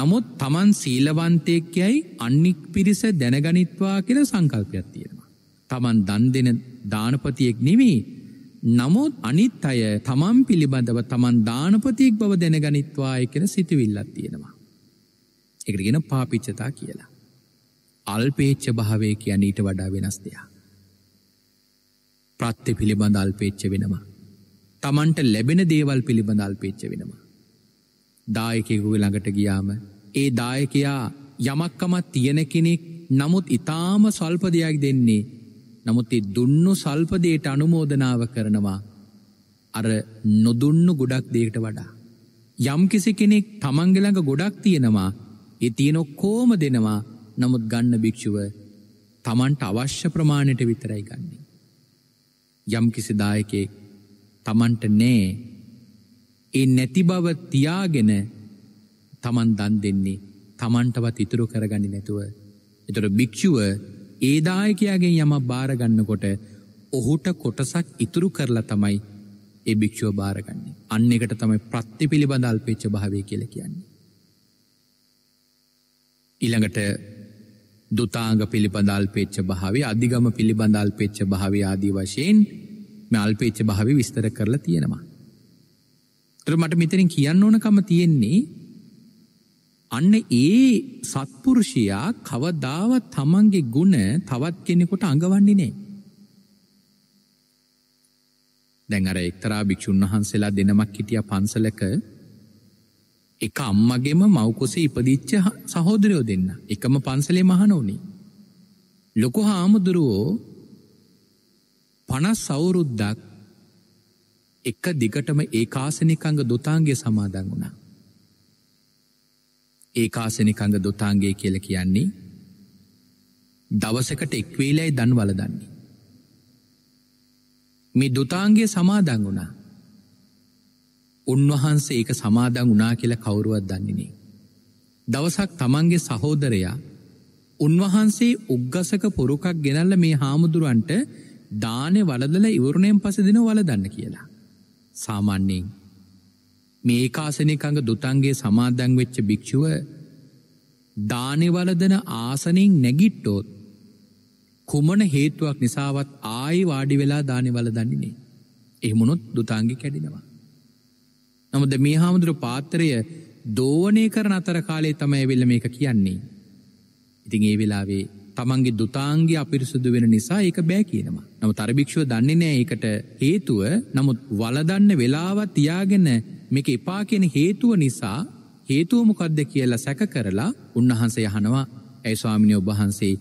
නමුත් තමන් සීලවන්තයෙක්යි අනික් පිරිස දැනගනිත්වා කියලා සංකල්පයක් තියෙනවා. තමන් දන් දෙන දානපතියෙක් නෙමෙයි, නමුත් අනිත් අය තමන් පිළිබඳව තමන් දානපතියෙක් බව දැනගනිත්වායි කියන සිතුවිල්ලක් තියෙනවා. ඒකට කියන පාපිච්චතා කියලා. අල්පේච්ඡ භාවය කියන්නේ ඊට වඩා වෙනස් දෙයක්. ප්‍රත්‍ය පිළිබඳ අල්පේච්ඡ වෙනවා. තමන්ට ලැබෙන දේවල් පිළිබඳ අල්පේච්ඡ වෙනවා. දායකයෙකුගේ ළඟට ගියාම ඒ දායකයා යමක්කමක් තියෙන කෙනෙක්, නමුත් ඊටාම සල්ප දෙයක් දෙන්නේ. නමුත් ඒ දුන්නු සල්ප දෙයට අනුමෝදනාව කරනවා අර නොදුන්නු ගොඩක් දෙයකට වඩා. යම් කිසි කෙනෙක් තමන්ගේ ළඟ ගොඩක් තියෙනවා, ඒ තියෙන කොම දෙනවා, නමුත් ගන්න භික්ෂුව තමන්ට අවශ්‍ය ප්‍රමාණයට විතරයි ගන්නෙ. යම් කිසි දායකයෙක් තමන්ට නෑ, ඒ නැති බව තියාගෙන තමන් දන් දෙන්නේ තමන්ටවත් ඉතුරු කරගන්නේ නැතුව. ඒතර භික්ෂුව ඒ දායකයාගෙන් යමක් බාර ගන්නකොට ඔහුට කොටසක් ඉතුරු කරලා තමයි ඒ භික්ෂුව බාර ගන්නෙ. අන්න එකට තමයි ප්‍රතිපිලිබඳ අල්පේච්ඡ භාවය කියලා කියන්නේ. ඊළඟට දුතාංග පිළිබඳ අල්පේච්ඡ භාවය, අධිගම පිළිබඳ අල්පේච්ඡ භාවය ආදී වශයෙන් මේ අල්පේච්ඡ භාවය විස්තර කරලා තියෙනවා. ඒතර මට මෙතනින් කියන්න ඕනකම තියෙන්නේ අන්න ඒ සත්පුරුෂයා කවදාවත් තමන්ගේ ගුණ තවත් කෙනෙකුට අඟවන්නේ නෑ. දැන් අර එක්තරා භික්ෂුන් වහන්සේලා දෙනමක් හිටියා පන්සලක. එක අම්මගෙම මව්කුසේ ඉපදිච්ච සහෝදරයෝ දෙන්න එකම පන්සලේ මහණෝනි. ලොකු හාමුදුරුවෝ පනස් අවුරුද්දක් එක දිගටම ඒකාසනික අංග දොතාංගයේ සමාදන් වුණා. ඒකාසනික අංග දොතාංගය කියලා කියන්නේ දවසකට එක් වේලයි දන් වළඳන්නේ. මේ දොතාංගය සමාදන් වුණා. උන්වහන්සේ ඒක සමාදන් වුණා කියලා කවුරුවත් දන්නේ නෑ. දවසක් තමන්ගේ සහෝදරයා උන්වහන්සේ උග්ගසක පොරුකක් ගෙනල්ලා මේ හාමුදුරන්ට දානේ වළඳලා ඉවරුණෙන් පස්සේ දෙනවා වළඳන්න කියලා. සාමාන්‍යයෙන් මේ ඒකාසනික අංග දොතංගේ සමාදන් වෙච්ච භික්ෂුව දානේ වළඳන ආසනෙන් නැගිට්ටොත් කුමන හේතුවක් නිසාවත් ආයි වාඩි වෙලා දානේ වළඳන්නේ නෑ. එහෙම වුණොත් දොතංගේ කැඩෙනවා. නමුත් මේ හාමුදුරුවෝ පාත්‍රය දෝවණය කරන අතර කාලේ තමයි ඇවිල්ලා මේක කියන්නේ. ඉතින් ඒ වෙලාවේ තමන්ගේ දොතංගේ අපිරිසුදු වෙන නිසා ඒක බෑ කියනවා. නමුත් අර භික්ෂුව දන්නේ නෑ ඒකට හේතුව. නමුත් වළඳන්න වෙලාව තියාගෙන මේක එපා කියන හේතුව නිසා හේතුව මොකද්ද කියලා සැක කරලා උන්වහන්සේ අහනවා, "ඇයි ස්වාමිනේ ඔබ වහන්සේ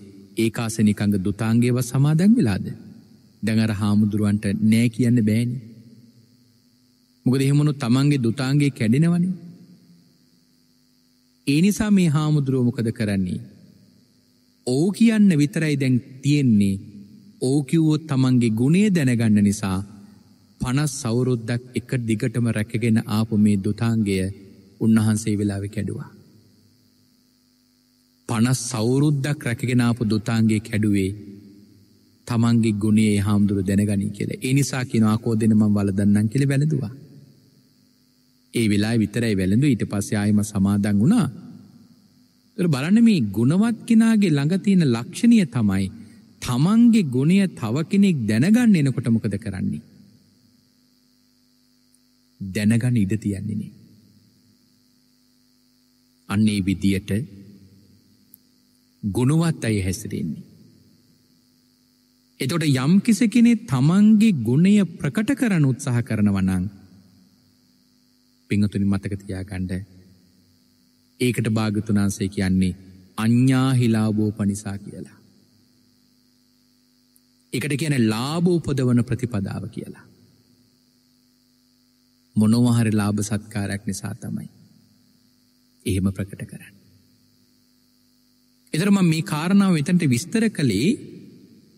ඒකාසනික අංග දොතාංගයව සමාදන් වෙලාද?" දැන් අර හාමුදුරුවන්ට නෑ කියන්න බෑනේ. මොකද එහෙම වුණොත් තමන්ගේ දොතාංගේ කැඩෙනවනේ. ඒ නිසා මේ හාමුදුරුව මොකද කරන්නේ? "ඔව්" කියන්න විතරයි දැන් තියෙන්නේ. "ඔව්" කිව්වොත් තමන්ගේ ගුණය දැනගන්න නිසා පනස් අවුරුද්දක් එක දිගටම රැකගෙන ආපු මේ දොතාංගය උන්වහන්සේ වෙලාවේ කැඩුවා. පනස් අවුරුද්දක් රැකගෙන ආපු දොතාංගය කැඩුවේ තමන්ගේ ගුණයේ හාමුදුරු දැනගනි කියලා. ඒ නිසා කියනවා, "කෝ දෙන මම වලදන්නම්" කියලා වැළඳුවා. ඒ වෙලාවේ විතරයි වැළඳු. ඊට පස්සේ ආයෙම සමාදන් වුණා. ඒතර බලන්න මේ ගුණවත් කෙනාගේ ළඟ තියෙන ලක්ෂණිය තමයි තමන්ගේ ගුණය තව කෙනෙක් දැනගන්න එනකොට මොකද කරන්නේ? දැනගන්න ඉඩ තියන්නේ නේ. අන්නේ විදියට ගුණවත් අය හැසිරෙන්නේ. එතකොට යම් කිසි කෙනෙක් තමන්ගේ ගුණය ප්‍රකට කරන්න උත්සාහ කරනවා නම් පින්තුනි මතක තියාගන්න ඒකට භාග්‍යවතුන් වහන්සේ කියන්නේ අඤ්ඤාහි ලාභෝපනිසා කියලා. ඒකට කියන්නේ ලාභ උපදවන ප්‍රතිපදාව කියලා. මොනවා හරි ලාභ සත්කාරයක් නිසා තමයි එහෙම ප්‍රකට කරන්නේ. ඒතර මම මේ කාරණාව මෙතනට විස්තර කළේ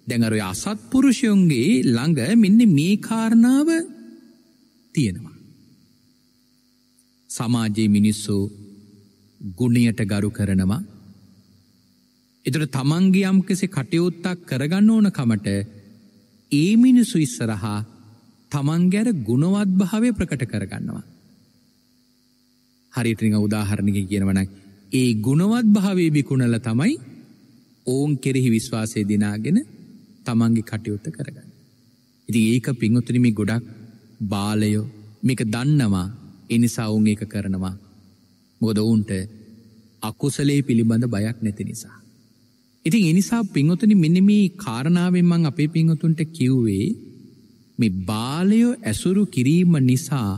දැන් අර අසත්පුරුෂයන්ගේ ළඟ මෙන්න මේ කාරණාව තියෙනවා. සමාජයේ මිනිස්සු ගුණයට ගරු කරනවා. ඒතර තමන්ගේ යම් කෙසේ කටයුත්තක් කරගන්න ඕන කමට ඒ මිනිස්සු ඉස්සරහා තමන්ගේ අර ගුණවත් භාවය ප්‍රකට කරගන්නවා. හරියට නිකන් උදාහරණයක් කියනවා නම් ඒ ගුණවත් භාවයේ විකුණලා තමයි ඕන් කෙරෙහි විශ්වාසය දිනාගෙන තමන්ගේ කටයුත්ත කරගන්න. ඉතින් ඒක පින්වතුනි මේ ගොඩක් බාලයෝ මේක දන්නවා. ඒ නිසා වුන් ඒක කරනවා. මොකද වුන්ට අකුසලයේ පිළිබඳ බයක් නැති නිසා. ඉතින් ඒ නිසා පින්වතුනි මෙන්න මේ කාරණාවෙන් මම අපේ පින්වතුන්ට කිව්වේ මේ බාලයෝ ඇසුරු කිරීම නිසා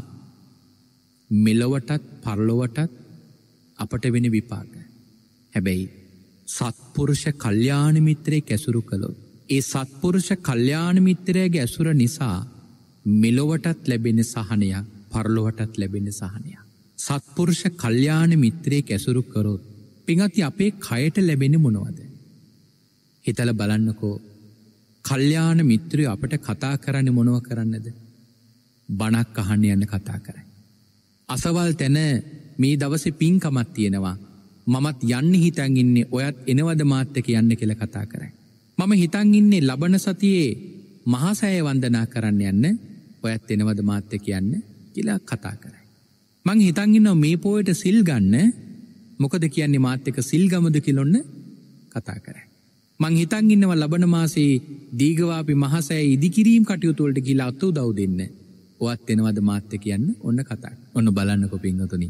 මෙලොවටත් පරලොවටත් අපට වෙන විපාක. හැබැයි සත්පුරුෂ කල්යාණ මිත්‍රයෙක් ඇසුරු කළොත් ඒ සත්පුරුෂ කල්යාණ මිත්‍රයගේ ඇසුර නිසා මෙලොවටත් ලැබෙන සහනය පරලොවටත් ලැබෙන සහනය. සත්පුරුෂ කල්යාණ මිත්‍රයෙක් ඇසුරු කරොත් පින්වත්නි අපේ කයට ලැබෙන මොනවද හිතලා බලන්නකෝ. කල්යාණ මිත්‍රයෝ අපට කතා කරන්නේ මොනව කරන්නද? බණක් අහන්න යන කතා කරයි. අසවල් තැන මේ දවසේ පින්කමක් තියෙනවා මමත් යන්න හිතන් ඉන්නේ ඔයත් එනවද මාත් එක්ක යන්න කියලා කතා කරයි. මම හිතන් ඉන්නේ ලබන සතියේ මහා සෑය වන්දනා කරන්න යන්න ඔයත් එනවද මාත් එක්ක යන්න කියලා කතා කරයි. මං හිතන් ඉන්නවා මේ පොයට සිල් ගන්න මොකද කියන්නේ මාත් එක්ක සිල් ගමුද කියලා ඔන්න කතා කරයි. මං හිතන් ඉන්නවා ලබන මාසේ දීඝවාපි මහා සෑය ඉදිකිරීම කටයුතු වලට ගිහලා අත උදව් දෙන්න ඔයත් එනවද මාත් එක්ක යන්න ඔන්න කතා. ඔන්න බලන්නකෝ පින්වතුනි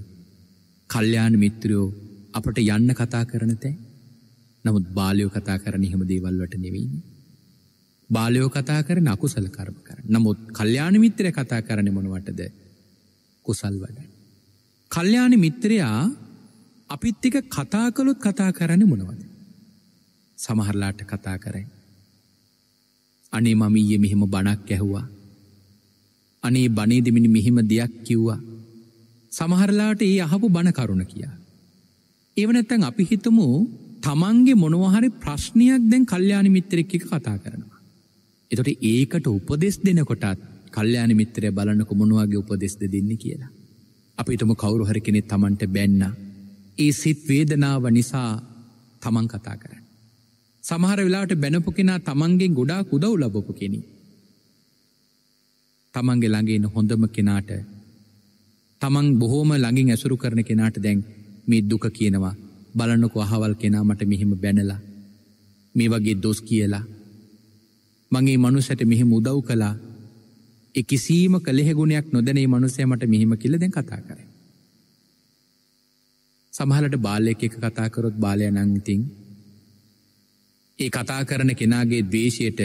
කල්යාණ මිත්‍රයෝ අපට යන්න කතා කරන තැන්. නමුත් බාලයෝ කතා කරන එහෙම දේවල් වලට නෙවෙයි. බාලයෝ කතා කරන අකුසල කර්ම කරන. නමුත් කල්යාණ මිත්‍රය කතා කරන්නේ මොනවටද? කුසල් වඩන. කල්යාණ මිත්‍රයා අපිත් එක්ක කතා කළොත් කතා කරන්නේ මොනවද? සමහරලාට කතා කරයි. අනේ මම ඊයේ මෙහෙම බණක් ඇහුවා. අනේ බණේදී මිනි මෙහෙම දෙයක් කිව්වා. සමහරලාට ඒ අහපු බණ කරුණ කියා. ඒව නැත්තම් අපි හිතමු තමන්ගේ මොනවා හරි ප්‍රශ්නයක් දැන් කල්යාණ මිත්‍රෙක් එක්ක කතා කරනවා. ඒතකොට ඒකට උපදෙස් දෙනකොටත් කල්යාණ මිත්‍රය බලන්නකො මොන වගේ උපදෙස්ද දෙන්නේ කියලා. අපි හිතමු කවුරු හරි කෙනෙක් තමන්ට බැන්නා. ඒ සිත් වේදනාව නිසා තමන් කතා කරන්නේ. සමහර වෙලාවට බැනපු කෙනා තමන්ගෙන් ගොඩාක් උදව් ලැබපු කෙනෙක්. තමන්ගේ ළඟ ඉන්න හොඳම කෙනාට තමන් බොහොම ළඟින් ඇසුරු කරන කෙනාට දැන් මේ දුක කියනවා බලන්නකෝ අහවල් කෙනා මට මෙහෙම බැනලා මේ වගේ දොස් කියලා මං ඒ මනුස්සයට මෙහෙම උදව් කළා. ඒ කිසිම කලෙහ ගුණයක් නොදැන ඒ මනුස්සයා මට මෙහෙම කියලා දැන් කතා කරයි. සමහරවිට බාලයෙක් එක්ක කතා කරොත් බාලයා නම් ඉතින් ඒ කතා කරන කෙනාගේ ද්වේෂයට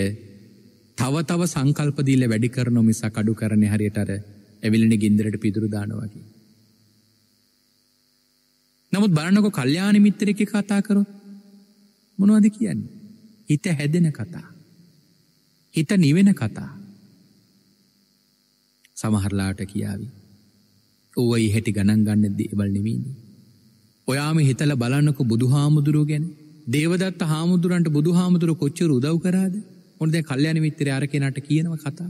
තව තව සංකල්ප දීලා වැඩි කරනෝ මිසක් අඩු කරන්නේ හරියට අර ඇවිලෙන ගින්දරට පිදුරු දානවා වගේ. නමුත් බලන්නකො කල්යාණ මිත්‍රයෙක් එක්ක කතා කරොත් මොනවද කියන්නේ? හිත හැදෙන කතා. හිත නිවෙන කතා. සමහරලාට කියාවි ඕවා ඉහෙටි ගණන් ගන්න දේවල් නෙවෙයිනේ. ඔයාම හිතලා බලන්නකො බුදුහාමුදුරුවෝ ගැන. දේවදත්ත හාමුදුරන්ට බුදුහාමුදුරුවෝ කොච්චර උදව් කරාද? මොන දැන් කල්යාණ මිත්‍රයා අර කෙනාට කියනවා කතා.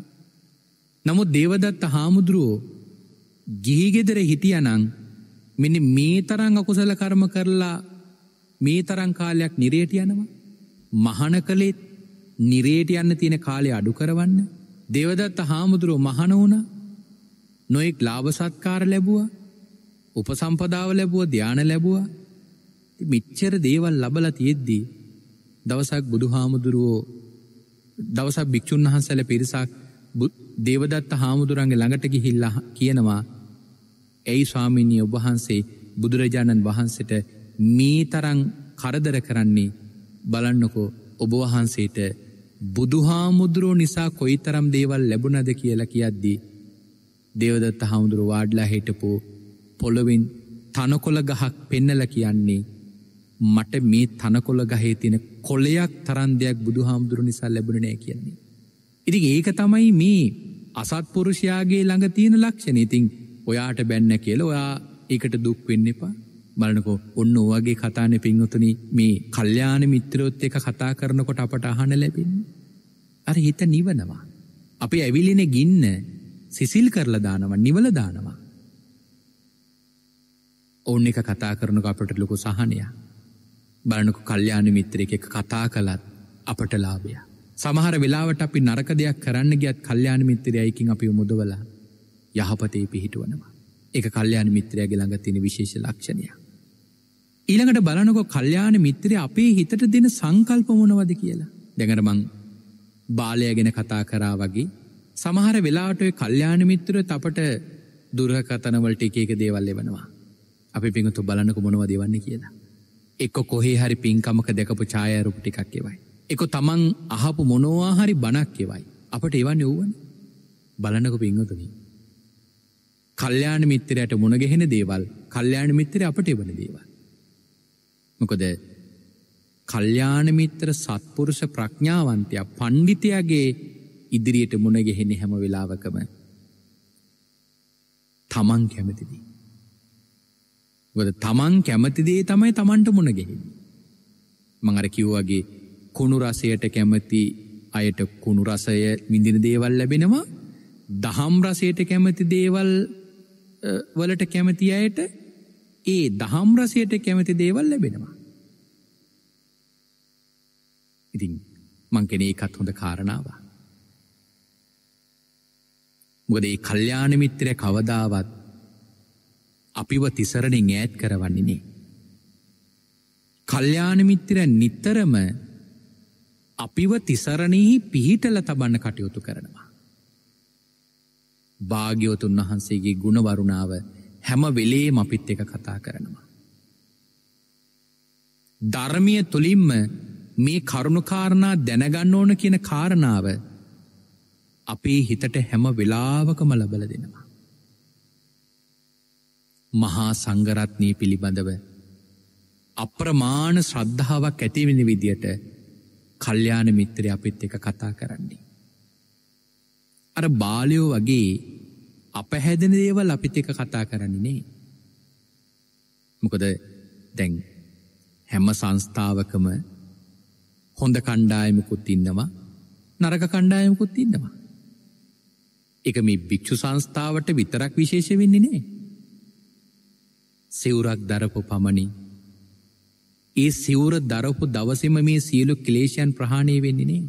නමුත් දේවදත්ත හාමුදුරුවෝ ගිහි ගෙදර හිටියානම් මෙන්න මේ තරම් අකුසල කර්ම කරලා මේ තරම් කාලයක් නිරේට යනවා. මහාන කලෙත් නිරේට යන්න තියෙන කාලය අඩු කරවන්න දේවදත්ත හාමුදුරුවෝ මහාන වුණා. නොඑක් ලාභ සත්කාර ලැබුවා. උපසම්පදාව ලැබුවා, ධානය ලැබුවා. ඉතින් මෙච්චර දේවල් ලැබලා තියෙද්දී දවසක් බුදුහාමුදුරුවෝ දවසක් භික්ෂුන් වහන්සේලා පිරිසක් දේවදත්ත හාමුදුරන්ගේ ළඟට ගිහිල්ලා කියනවා, "ඇයි ස්වාමීනි ඔබ වහන්සේ බුදුරජාණන් වහන්සේට මේ තරම් කරදර කරන්නේ? බලන්නකෝ ඔබ වහන්සේට බුදුහාමුදුරුවෝ නිසා කොයිතරම් දේවල් ලැබුණද කියලා" කියද්දී දේවදත්ත හාමුදුරුවෝ වාඩිලා හිටපෝ පොළවෙන් තනකොළ ගහක් පෙන්නලා කියන්නේ, "මට මේ තනකොළ ගහේ තියෙන කොළයක් තරම් දෙයක් බුදුහාමුදුරුවෝ නිසා ලැබුණේ නැහැ" කියන්නේ. ඉතින් ඒක තමයි මේ අසත්පුරුෂයාගේ ළඟ තියෙන ලක්ෂණ. ඉතින් ඔයාට බැන්න කියලා ඔයා ඒකට දුක් වෙන්න එපා. බලනකෝ ඔන්න ඔයගේ කතානේ පින්වතුනි, මේ කල්යාණ මිත්‍රයොත් එක කතා කරනකොට අපට අහන්න ලැබෙන්නේ අර හිත නිවනවා. අපි ඇවිලිනේ ගින්න සිසිල් කරලා දානවා, නිවල දානවා. ඔන්න එක කතා කරනක අපට ලොකු සහනයක්. බලනක කල්යාණ මිත්‍රයෙක් එක්ක කතා කළත් අපට ලාභය. සමහර වෙලාවට අපි නරක දෙයක් කරන්න ගියත් කල්යාණ මිත්‍රයයිකින් අපි මුදවලා යහපතේ පිහිටවනවා. ඒක කල්යාණ මිත්‍රයාගේ ළඟ තියෙන විශේෂ ලක්ෂණයක්. ඊළඟට බලනක කල්යාණ මිත්‍රය අපේ හිතට දෙන සංකල්ප මොනවද කියලා. දැන් අර මං බාලයා ගැන කතා කරා වගේ සමහර වෙලාවට ඔය කල්යාණ මිත්‍රයත් අපට දුරකතන වලට එක එක දේවල් එවනවා. අපි පින්තු බලන්නකො මොනවද එවන්නේ කියලා. එක්ක කොහේ හරි පින්කමක දැකපු ඡායාරූප ටිකක් එවයි. එක්ක තමන් අහපු මොනවා හරි බණක් එවයි. අපට එවන්නේ ඕවනේ. බලන්නකො පින්තුනි. කල්යාණ මිත්‍රයාට මුණ ගැහෙන දේවල්, කල්යාණ මිත්‍රයා අපට එවන දේවල්. මොකද කල්යාණ මිත්‍ර සත්පුරුෂ ප්‍රඥාවන්තයා පඬිතයාගේ ඉදිරියට මුණ ගැහෙන්නේ හැම වෙලාවකම තමන් කැමති දේ. ගොඩ තමන් කැමති දේ තමයි තමන්ට මුණ ගැහෙන්නේ. මම අර කිව්වාගේ කුණු රසයට කැමති අයට කුණු රසය විඳින දේවල් ලැබෙනවා. දහම් රසයට කැමති දේවල් වලට කැමති අයට ඒ දහම් රසයට කැමති දේවල් ලැබෙනවා. ඉතින් මං කියන්නේ ඒකත් හොඳ කාරණාවක්. මොකද මේ කල්යාණ මිත්‍රය කවදාවත් අපිව තිසරණින් ඈත් කරවන්නේ නේ. කල්යාණ මිත්‍රයන් නිතරම අපිව තිසරණෙහි පිහිටලා තබන්න කටයුතු කරනවා. භාග්‍යවතුන් වහන්සේගේ ගුණ වරුණාව හැම වෙලේම අපිත් එක්ක කතා කරනවා. ධර්මීය තුලින්ම මේ කරුණාකාරණා දැනගන්න ඕන කියන කාරණාව අපේ හිතට හැම වෙලාවකම ලබලා දෙනවා. මහා සංඝරත්නය පිළිබඳව අප්‍රමාණ ශ්‍රද්ධාවක් ඇතිවෙන විදියට කල්යාණ මිත්‍රය අපිත් එක කතා කරන්නේ. අර බාලයෝ වගේ අපහැදෙන දේවල් අපිත් එක කතා කරන්නේ නේ. මොකද දැන් හැම සංස්ථාවකම හොඳ කණ්ඩායමකුත් ඉන්නවා, නරක කණ්ඩායමකුත් ඉන්නවා. ඒක මේ භික්ෂු සංස්ථාවට විතරක් විශේෂ වෙන්නේ නේ. සිවුරක් දරපු පමණින් ඒ සිවුර දරපු දවසෙම මේ සියලු ක්ලේශයන් ප්‍රහාණය වෙන්නේ නේ.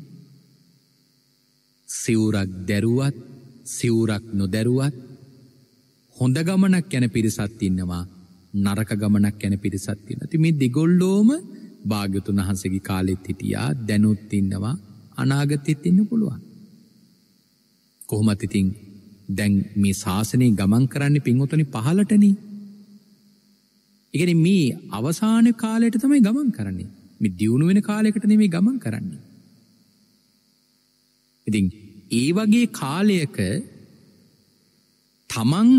සිවුරක් දැරුවත් සිවුරක් නොදැරුවත් හොඳ ගමනක් යන පිරිසක් ඉන්නවා, නරක ගමනක් යන පිරිසක් ඉන්නවා. ඉතින් මේ දෙගොල්ලෝම භාග්‍යතුන් වහන්සේගේ කාලෙත් හිටියා, දැනුත් ඉන්නවා, අනාගතෙත් ඉන්න පුළුවන්. කොහොමත් ඉතින් දැන් මේ ශාසනය ගමන් කරන්නේ පින්වතුනි පහළටනේ. ඒකනේ මේ අවසාන කාලයට තමයි ගමන් කරන්නේ. මේ දියුණු වෙන කාලයකට නෙමෙයි ගමන් කරන්නේ. ඉතින් ඒ වගේ කාලයක තමන්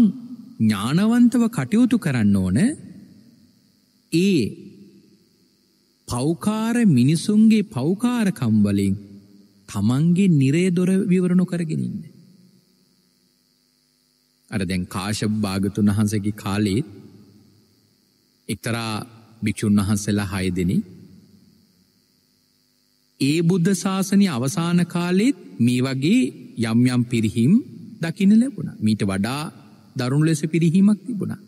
ඥානවන්තව කටයුතු කරන්න ඕන. ඒ පෞකාර මිනිසුන්ගේ පෞකාරකම් වලින් තමන්ගේ නිරේ දොර විවරණ කරගෙන ඉන්න. අර දැන් කාශ්‍යප භාග්‍යවතුන් වහන්සේගේ කාලේ එක්තරා භික්ෂුන් වහන්සේලා හය දෙනෙක් ඒ බුද්ධ ශාසනයේ අවසාන කාලෙත් මේ වගේ යම් යම් පිරිහීම් දකින්න ලැබුණා. මීට වඩා දරුණු ලෙස පිරිහීමක් තිබුණා.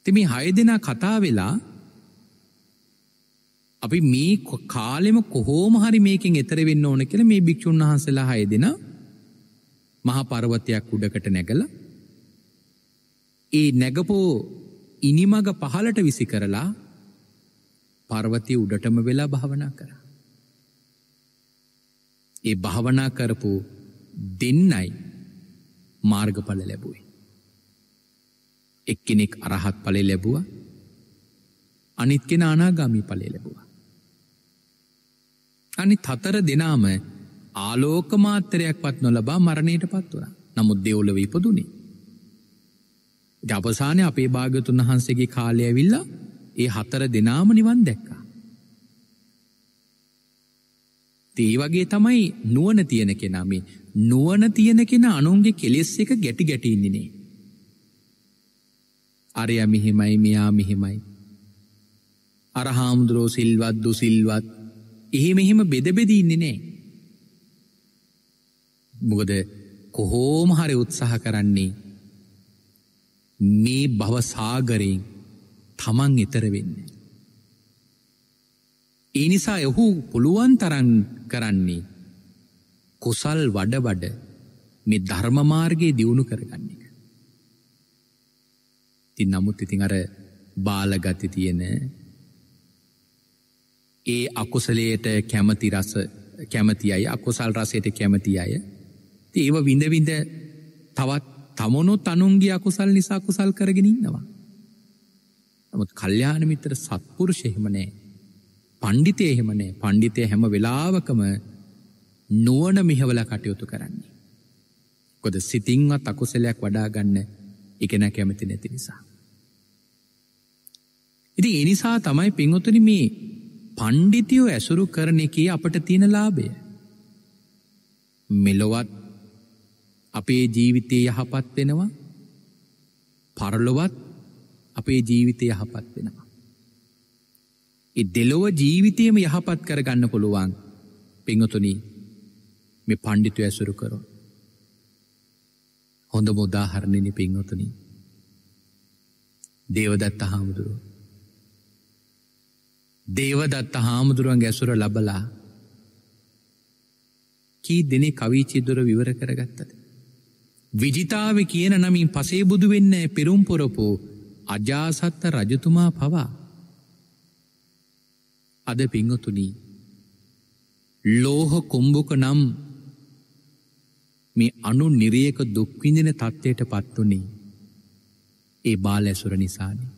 ඉතින් මේ හය දෙනා කතා වෙලා අපි මේ කාලෙම කොහොම හරි මේකෙන් එතර වෙන්න ඕන කියලා මේ භික්ෂුන් වහන්සේලා හය දෙනා මහා පර්වතයක් උඩකට නැගලා ඒ නැගපෝ ඉනිමග පහලට විසි කරලා පාර්වතී උඩටම වෙලා භාවනා කරා. ඒ භාවනා කරපු දෙන්නයි මාර්ගඵල ලැබුවේ. එක්කෙනෙක් අරහත් ඵලෙ ලැබුවා, අනිත් කෙනා අනාගාමී ඵලෙ ලැබුවා. අනිත් හතර දෙනාම ආලෝක මාත්‍රයක්වත් නොලබා මරණයටපත් වුණා. නමුත් දෙව්ලොව ඉපදුනේ. අවසානයේ අපේ භාග්‍යවතුන් වහන්සේගේ කාලය ඇවිල්ලා ඒ හතර දෙනාම නිවන් දැක්කා. ඒ වගේ තමයි නුවණ තියෙන කෙනා. මේ නුවණ තියෙන කෙනා අනුන්ගේ කෙලෙස් එක ගැටි ගැටි ඉන්නේ. අරයා මෙහෙමයි, මෙයා මෙහෙමයි. අර හාමුදුරුවෝ සිල්වත්, දු සිල්වත්. එහෙම එහෙම බෙද බෙද ඉන්නේ නැහැ. මොකද කොහොම හරි උත්සාහ කරන්නේ මේ භව සාගරයෙන් තමන් ඈතර වෙන්න. ඒ නිසා ඔහු පුළුවන් තරම් කරන්නේ කුසල් වඩ වඩ මේ ධර්ම මාර්ගයේ දියුණු කරගන්න එක. ඉතින් නමුත් ඉතින් අර බාලගති තියෙන ඒ අකුසලයට කැමති රස කැමති අය, අකුසල් රසයට කැමති අය, ඉතින් ඒව විඳ විඳ තවත් තමනුත් අනුන්ගේ අකුසල් නිසා කුසල් කරගෙන ඉන්නවා. නමුත් කල්යාණ මිත්‍ර සත්පුරුෂය එහෙම නැහැ. පණ්ඩිතය එහෙම නැහැ. පණ්ඩිතය හැම වෙලාවකම නුවණ මෙහෙවලා කටයුතු කරන්නේ. මොකද සිතින්වත් අකුසලයක් වඩා ගන්න එකන කැමති නැති නිසා. ඉතින් ඒ නිසා තමයි පින්වතුනි මේ පණ්ඩිතයෝ ඇසුරු කරන එකේ අපට තියෙන ලාභය. මෙලොවත් අපේ ජීවිතය යහපත් වෙනවා, පරලොවත් අපේ ජීවිතය යහපත් වෙනවා. ඒ දෙලොව ජීවිතයම යහපත් කරගන්න පුළුවන් පින්වතුනි මේ පඬිතු ඇසුරු කරොත්. හොඳම උදාහරණෙනි පින්වතුනි දේවදත්ත හාමුදුරුවෝ. දේවදත්ත හාමුදුරුවන්ගේ ඇසුර ලැබලා කී දිනේ කවිචි දොර විවර කරගත්තද? විජිතාවේ කියන නමින් පසේ බුදු වෙන්නේ පෙරම්පොරපෝ අජාසත් රජතුමා පවා අද පිංගතුණි ලෝහ කුඹක නම් මේ අනු නිරයක දුක් විඳින තත්ත්වයට පත් වුණේ ඒ බාල ඇසුර නිසානේ.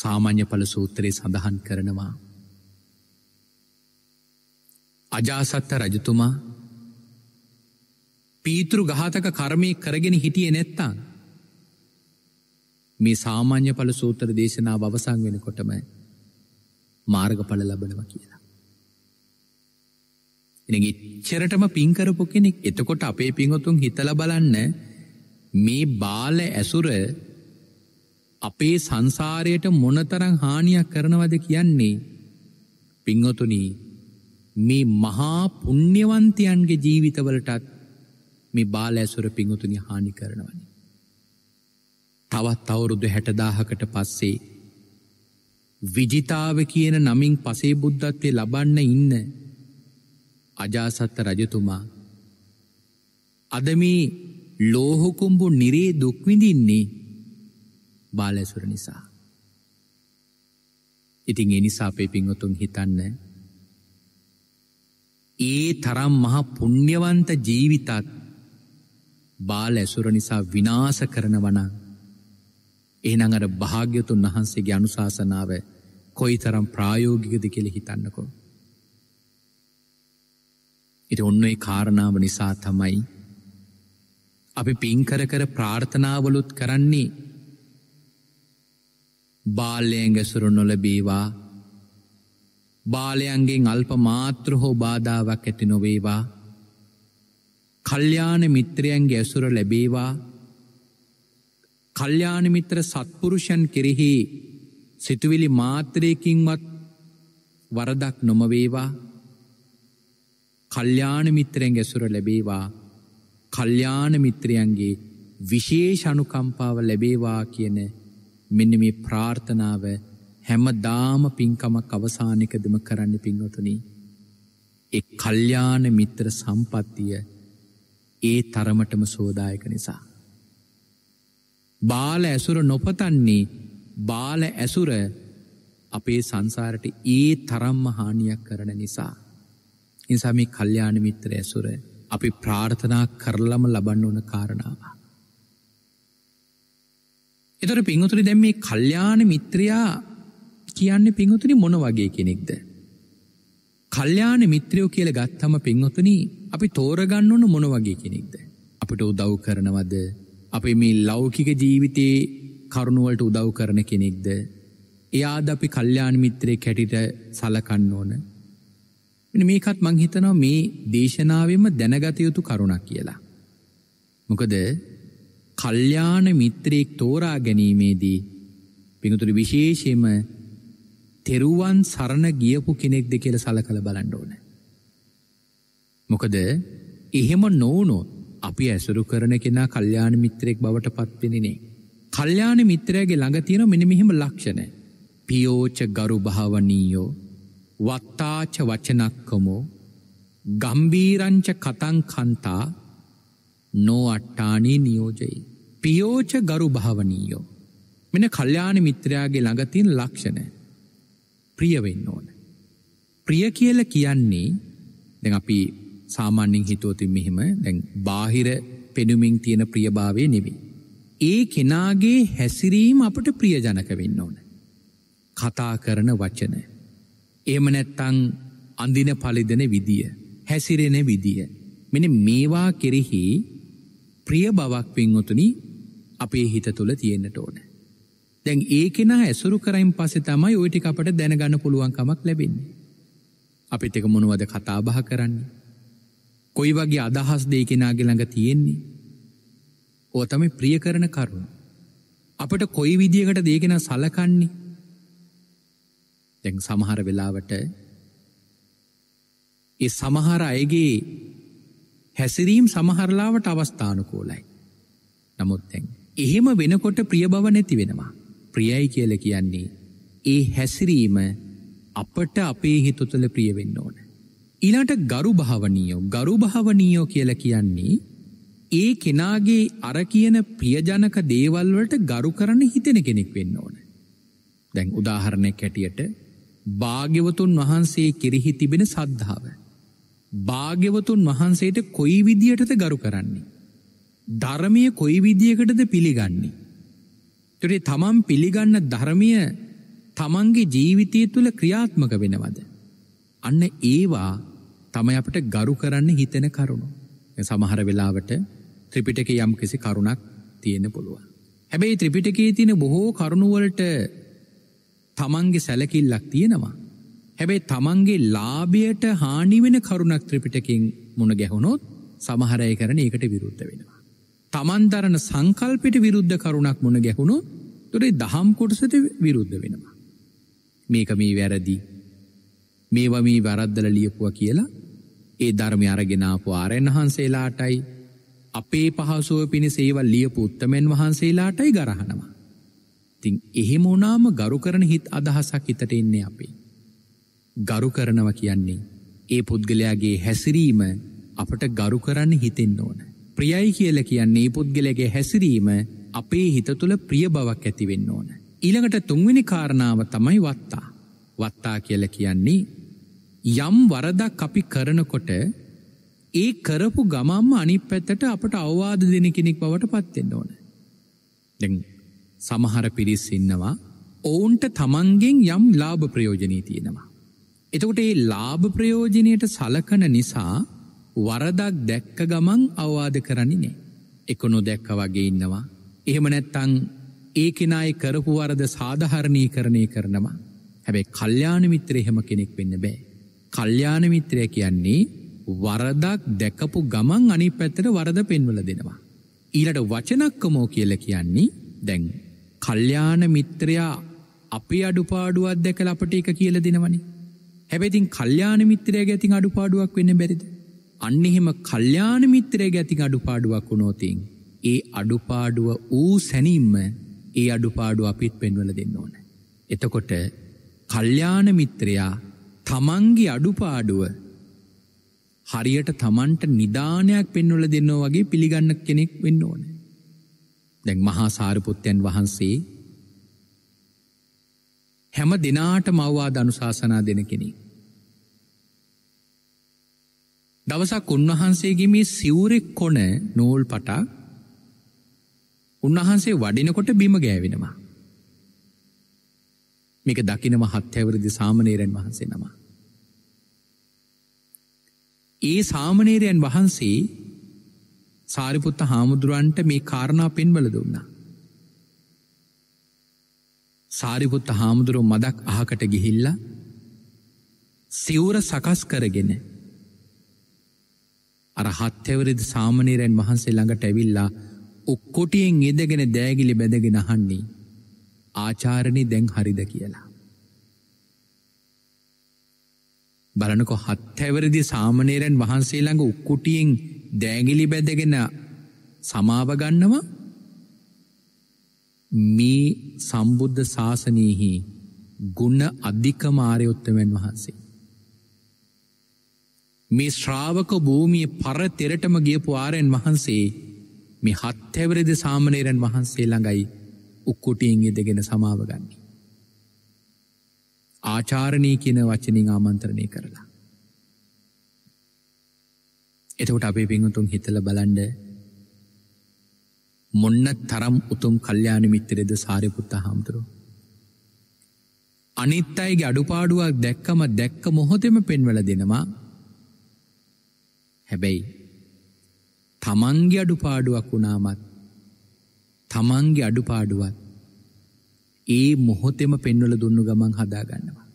සාමාන්‍ය ඵල සූත්‍රයේ සඳහන් කරනවා අජාසත් රජතුමා පීතෘ ඝාතක කර්මයේ කරගෙන හිටියේ නැත්තම් මේ සාමාන්‍ය ඵල සූත්‍ර දේශනාව අවසන් වෙනකොටම මාර්ගඵල ලබනවා කියලා. ඉතින් ඉච්චරටම පින් කරපු කෙනෙක්. එතකොට අපේ පින්වතුන් හිතලා බලන්න මේ බාල ඇසුර අපේ සංසාරයට මොනතරම් හානියක් කරනවද කියන්නේ පින්වතුනි මේ මහා පුණ්‍යවන්තයන්ගේ ජීවිතවලටත් මේ බාල ඇසුර පින්වතුනි හානි කරනවානේ. තවත් අවුරුදු හැටදාහකට පස්සේ විජිතාව කියන නමින් පසේ බුද්ධත්වය ලබන්න ඉන්න අජාසත් රජතුමා අද මේ ලෝහකුඹු නිරේ දුක් විඳින්නේ බාලසුර නිසා. ඉතින් ඒ නිසා අපේ පින්වතුන් හිතන්න ඒ තරම් මහ පුණ්‍යවන්ත ජීවිතත් බාලසුර නිසා විනාශ කරනවා නම් එහෙනම් අර භාග්‍යතුන් වහන්සේගේ අනුශාසනාව කොයිතරම් ප්‍රායෝගිකද කියලා හිතන්නකෝ. ඊට ඔන්න ඒ කාරණාව නිසා තමයි අපි පින් කර කර ප්‍රාර්ථනාවලුත් කරන්නේ බාලයන් ඇසුර නොලැබේවා, බාලයන්ගෙන් අල්ප මාත්‍ර හෝ බාධාවක් ඇති නොවේවා, කල්යාණ මිත්‍රයන්ගේ ඇසුර ලැබේවා, කල්යාණ මිත්‍ර සත්පුරුෂයන් කෙරෙහි සිතුවිලි මාත්‍රයකින්වත් වරදක් නොම වේවා, කල්යාණ මිත්‍රයන්ගේ ඇසුර ලැබේවා, කල්යාණ මිත්‍රයන්ගේ විශේෂ අනුකම්පාව ලැබේවා කියන මෙන්න මේ ප්‍රාර්ථනාව හැමදාම පින්කමක් අවසානයකදම කරන්න පින්වතුනි. ඒ කල්යාණ මිත්‍ර සම්පත්තිය ඒ තරමටම සෝදායක නිසා. බාල ඇසුර නොපතන්නේ බාල ඇසුර අපේ සංසාරට ඒ තරම්ම හානියක් කරන නිසා. ඒ නිසා මේ කල්යාණ මිත්‍ර ඇසුර අපි ප්‍රාර්ථනා කරලම ලබන්න ඕන කාරණාවක්. ඒතර පින්වතුනි දැන් මේ කල්යාණ මිත්‍රයා කියන්නේ පින්වතුනි මොන වගේ කෙනෙක්ද? කල්යාණ මිත්‍රයෝ කියලා ගත්තම පින්වතුනි අපි තෝරගන්න ඕන මොන වගේ කෙනෙක්ද? අපිට උදව් කරනවද? අපේ මේ ලෞකික ජීවිතේ කරුණවලට උදව් කරන කෙනෙක්ද? එයාද අපි කල්යාණ මිත්‍රයෙක් හැටියට සලකන්න ඕන? මෙන්න මේකත් මං හිතනවා මේ දේශනාවෙම දැනගත යුතු කරුණක් කියලා. මොකද කල්යාණ මිත්‍රයෙක් තෝරා ගැනීමේදී පිටුතුරු විශේෂයෙන්ම තෙරුවන් සරණ ගියපු කෙනෙක්ද කියලා සලකලා බලන්න ඕන. මොකද එහෙම නොවුනොත් අපි ඇසුරු කරන කෙනා කල්යාණ මිත්‍රයෙක් බවට පත් වෙන්නේ නේ. කල්යාණ මිත්‍රයාගේ ළඟ තියෙන මෙන්න මෙහෙම ලක්ෂණ. පියෝච ගරු භාවනීයෝ වත්තාච වචනක්කමෝ ගම්බීරංච කතං කන්තා නෝ අට්ටානී නියෝජයි. පියෝච ගරු භාවනීයෝ මෙන්න කල්යාණ මිත්‍රයාගේ ළඟ තියෙන ලක්ෂණ. ප්‍රිය වෙන්න ඕන. ප්‍රිය කියලා කියන්නේ දැන් අපි සාමාන්‍යයෙන් හිතුවොතින් මෙහෙම දැන් බාහිර පෙනුමින් තියෙන ප්‍රියභාවය නෙවෙයි. ඒ කෙනාගේ හැසිරීම අපට ප්‍රියජනක වෙන්න ඕන. කතා කරන වචන. එහෙම නැත්නම් අඳින පළිදෙන විදිය, හැසිරෙන විදිය. මෙන්න මේවා කෙරෙහි ප්‍රිය බවක් වින්තුනි අපේ හිත තුළ තියෙන්නට ඕන. දැන් ඒ කෙනා ඇසුරු කරයින් පස්සේ තමයි ওই ටික අපට දැනගන්න පුළුවන්කමක් ලැබෙන්නේ. අපිට එක මොනවද කතා බහ කරන්නේ? कोई वगे अदहस दे के नागे लंग තියෙන්නේ. ඕවා තමයි ප්‍රිය කරන කරුණ. අපිට කොයි විදියකට දෙකන සලකන්නේ? දැන් සමහර වෙලාවට ඒ සමහර අයගේ හැසිරීම සමහර ලාවට අවස්ථානුකූලයි. නමුත් දැන් එහෙම වෙනකොට ප්‍රිය බව නැති වෙනවා. ප්‍රියයි කියලා කියන්නේ ඒ හැසිරීම අපට අපේ හිත තුළ ප්‍රිය වෙන්න ඕන. ඊළඟට ගරු භාවනීයෝ ගරු භාවනීයෝ කියලා කියන්නේ ඒ කෙනාගේ අර කියන ප්‍රියජනක දේවල් වලට ගරු කරන හිතෙන කෙනෙක් වෙන්න ඕන. දැන් උදාහරණයක් ඇටියට භාග්‍යවතුන් වහන්සේ කෙරෙහි තිබෙන සද්ධාව. භාග්‍යවතුන් වහන්සේට කොයි විදියටද ගරු කරන්නේ? ධර්මයේ කොයි විදියකටද පිළිගන්නේ? ඒතරේ තමන් පිළිගන්න ධර්මය තමන්ගේ ජීවිතය තුළ ක්‍රියාත්මක වෙනවද? අන්න ඒවා තමයි අපට ගරු කරන්න හිතෙන කරුණු. සමහර වෙලාවට ත්‍රිපිටකයේ යම් කිසි කරුණක් තියෙන්න පුළුවන්. හැබැයි ත්‍රිපිටකයේ තියෙන බොහෝ කරුණු වලට තමන්ගේ සැලකිල්ලක් තියෙනවා. හැබැයි තමන්ගේ ලාභයට හානි වෙන කරුණක් ත්‍රිපිටකයෙන් මුණ ගැහුනොත් සමහර අය කරන ඒකට විරුද්ධ වෙනවා. තමන් දරන සංකල්පයට විරුද්ධ කරුණක් මුණ ගැහුනොත් ඒතරේ දහම් කොටසට විරුද්ධ වෙනවා. මේක මේ වැරදි මේවා මේ වරද්දලා ලියපුවා කියලා ඒ ධර්මය අරගෙන ආපු ආරයන් වහන්සේලාටයි අපේ පහසුව පිණිස ඒවා ලියපු උත්තමයන් වහන්සේලාටයි ගරහනවා. ඉතින් එහෙම වුණාම ගරු කරන හිත් අදහසක් හිතට එන්නේ අපේ. ගරු කරනවා කියන්නේ ඒ පුද්ගලයාගේ හැසිරීම අපට ගරු කරන්න හිතෙන්න ඕන. ප්‍රියයි කියලා කියන්නේ ඒ පුද්ගලයාගේ හැසිරීම අපේ හිත තුළ ප්‍රිය බවක් ඇති වෙන්න ඕන. ඊළඟට තුන්වෙනි කාරණාව තමයි වත්තා. වත්තා කියලා කියන්නේ යම් වරදක් අපි කරනකොට ඒ කරපු ගමම්ම අනිත් පැත්තට අපට අවවාද දෙන කෙනෙක් බවට පත් වෙන්න ඕන. දැන් සමහර පිරිස් ඉන්නවා ඔවුන්ට තමන්ගෙන් යම් ලාභ ප්‍රයෝජනී තියෙනවා. එතකොට ඒ ලාභ ප්‍රයෝජනීයට සලකන නිසා වරදක් දැක්ක ගමන් අවවාද කරන්නේ නැහැ. ඒක නොදැක්ක වගේ ඉන්නවා. එහෙම නැත්නම් ඒ කෙනායි කරපු වරද සාධාරණීකරණය කරනවා. හැබැයි කල්යාණ මිත්‍රය එහෙම කෙනෙක් වෙන්න බෑ. කල්යාණ මිත්‍රය කියන්නේ වරදක් දැකපු ගමන් අනිත් පැත්තට වරද පෙන්වලා දෙනවා. ඊළඟ වචනක්කමෝ කියලා කියන්නේ දැන් කල්යාණ මිත්‍රයා අපේ අඩුපාඩුවක් දැකලා අපට ඒක කියලා දෙනවනේ. හැබැයි ඉතින් කල්යාණ මිත්‍රයාගේ අතින් අඩුපාඩුවක් වෙන්න බැරිද? අන්න එහෙම කල්යාණ මිත්‍රයාගේ අතින් අඩුපාඩුවක් වුණොත් ඒ අඩුපාඩුව ඌ සැනින්ම ඒ අඩුපාඩුව අපිට පෙන්වලා දෙන්න ඕන. එතකොට කල්යාණ මිත්‍රයා තමන්ගේ අඩුපාඩුව හරියට තමන්ට නිදානයක් පෙන්වලා දෙනවා වගේ පිළිගන්න කෙනෙක් වෙන්න ඕනේ. දැන් මහා සාරිපුත්තයන් වහන්සේ හැම දිනාටම අවවාද අනුශාසනා දෙන කෙනෙක්. දවසක් උන්වහන්සේගේ මේ සිවුරේ කොන නූල් පටක් උන්වහන්සේ වඩිනකොට බිම ගෑවෙනවා. මේක දකින්න මහත්යවරදි සාමණේරයන් වහන්සේ නම. ඒ සාමණේරයන් වහන්සේ සාරිපුත්ත හාමුදුරන්ට මේ කාරණා පෙන්වල දුන්නා. සාරිපුත්ත හාමුදුරුවෝ මදක් අහකට ගිහිල්ලා සිවුර සකස් කරගෙන අර හත්වැනිදි සාමණේරයන් වහන්සේ ළඟට ඇවිල්ලා උක්කොටියෙන් ඉඳගෙන දෑගිලි බැඳගෙන අහන්නේ ආචාර්යනි දැන් හරිද කියලා. බලනකො හත්වැනිදි සාමණේරයන් වහන්සේ ළඟ උක්කොටියෙන් දෑගිලි බැඳගෙන සමාව ගන්නවා. මේ සම්බුද්ධ ශාසනයෙහි ගුණ අධිකම ආර්ය උත්තමයන් වහන්සේ. මේ ශ්‍රාවක භූමියේ පරතරටම ගියපු ආර්යයන් වහන්සේ මේ හත්වැනිදි සාමණේරයන් වහන්සේ ළඟයි උක්කුටියෙන් ඉඳගෙන සමාව ගන්නේ. ආචාර්යනී කියන වචනින් ආමන්ත්‍රණය කරලා. එතකොට අපි පින්වතුන් හිතලා බලන්න මොන්න තරම් උතුම් කල්යාණ මිත්‍රයද සාරිපුත්ත හාමුදුරුවෝ. අනිත් අයගේ අඩුපාඩුවක් දැක්කම දැක්ක මොහොතෙම පෙන්වලා දෙනවා. හැබැයි තමන්ගේ අඩුපාඩුවක් වුණාමත් තමන්ගේ අඩුපාඩුවත් ඒ මොහොතෙම පෙන්වලා දුන්නු ගමන් හදා ගන්නවා.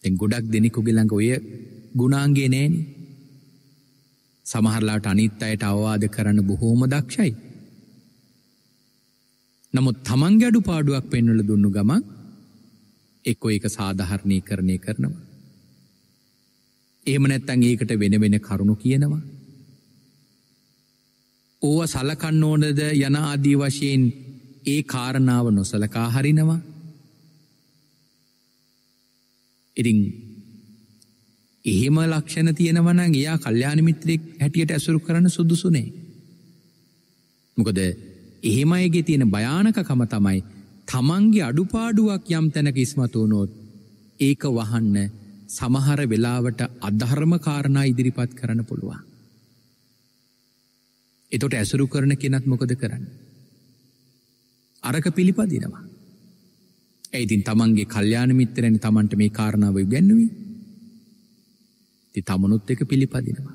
දැන් ගොඩක් දෙනෙකුගේ ළඟ ඔය ගුණාංගේ නෑනේ. සමහරලාට අනිත් අයට අවවාද කරන්න බොහෝම දක්ෂයි. නමුත් තමන්ගේ අඩුපාඩුවක් පෙන්වල දුන්නු ගමන් එක්කෝ ඒක සාධාරණීකරණය කරනවා. එහෙම නැත්නම් ඒකට වෙන වෙන කරුණු කියනවා. ඕව සලකන්න ඕනද යන ආදී වශයෙන් ඒ කාරණාව නොසලකා හරිනවා. ඉතින් එහෙම ලක්ෂණ තියෙනවා නම් එයා කල්යාණ මිත්‍රෙක් හැටියට ඇසුරු කරන්න සුදුසු නෑ. මොකද එහෙම අයගේ තියෙන භයානකකම තමයි තමන්ගේ අඩුපාඩුවක් යම් තැනක ඉස්මතු වුණොත් ඒක වහන්න සමහර වෙලාවට අධර්ම කාරණා ඉදිරිපත් කරන්න පුළුවන්. එතකොට ඇසුරු කරන කෙනත් මොකද කරන්නේ? අරක පිළිපදිනවා. ඒ ඉතින් තමන්ගේ කල්යාණ මිත්‍රයන් තමන්ට මේ කාරණාව ඉගැන්නුවේ තමනුත් එක පිළිපදිනවා.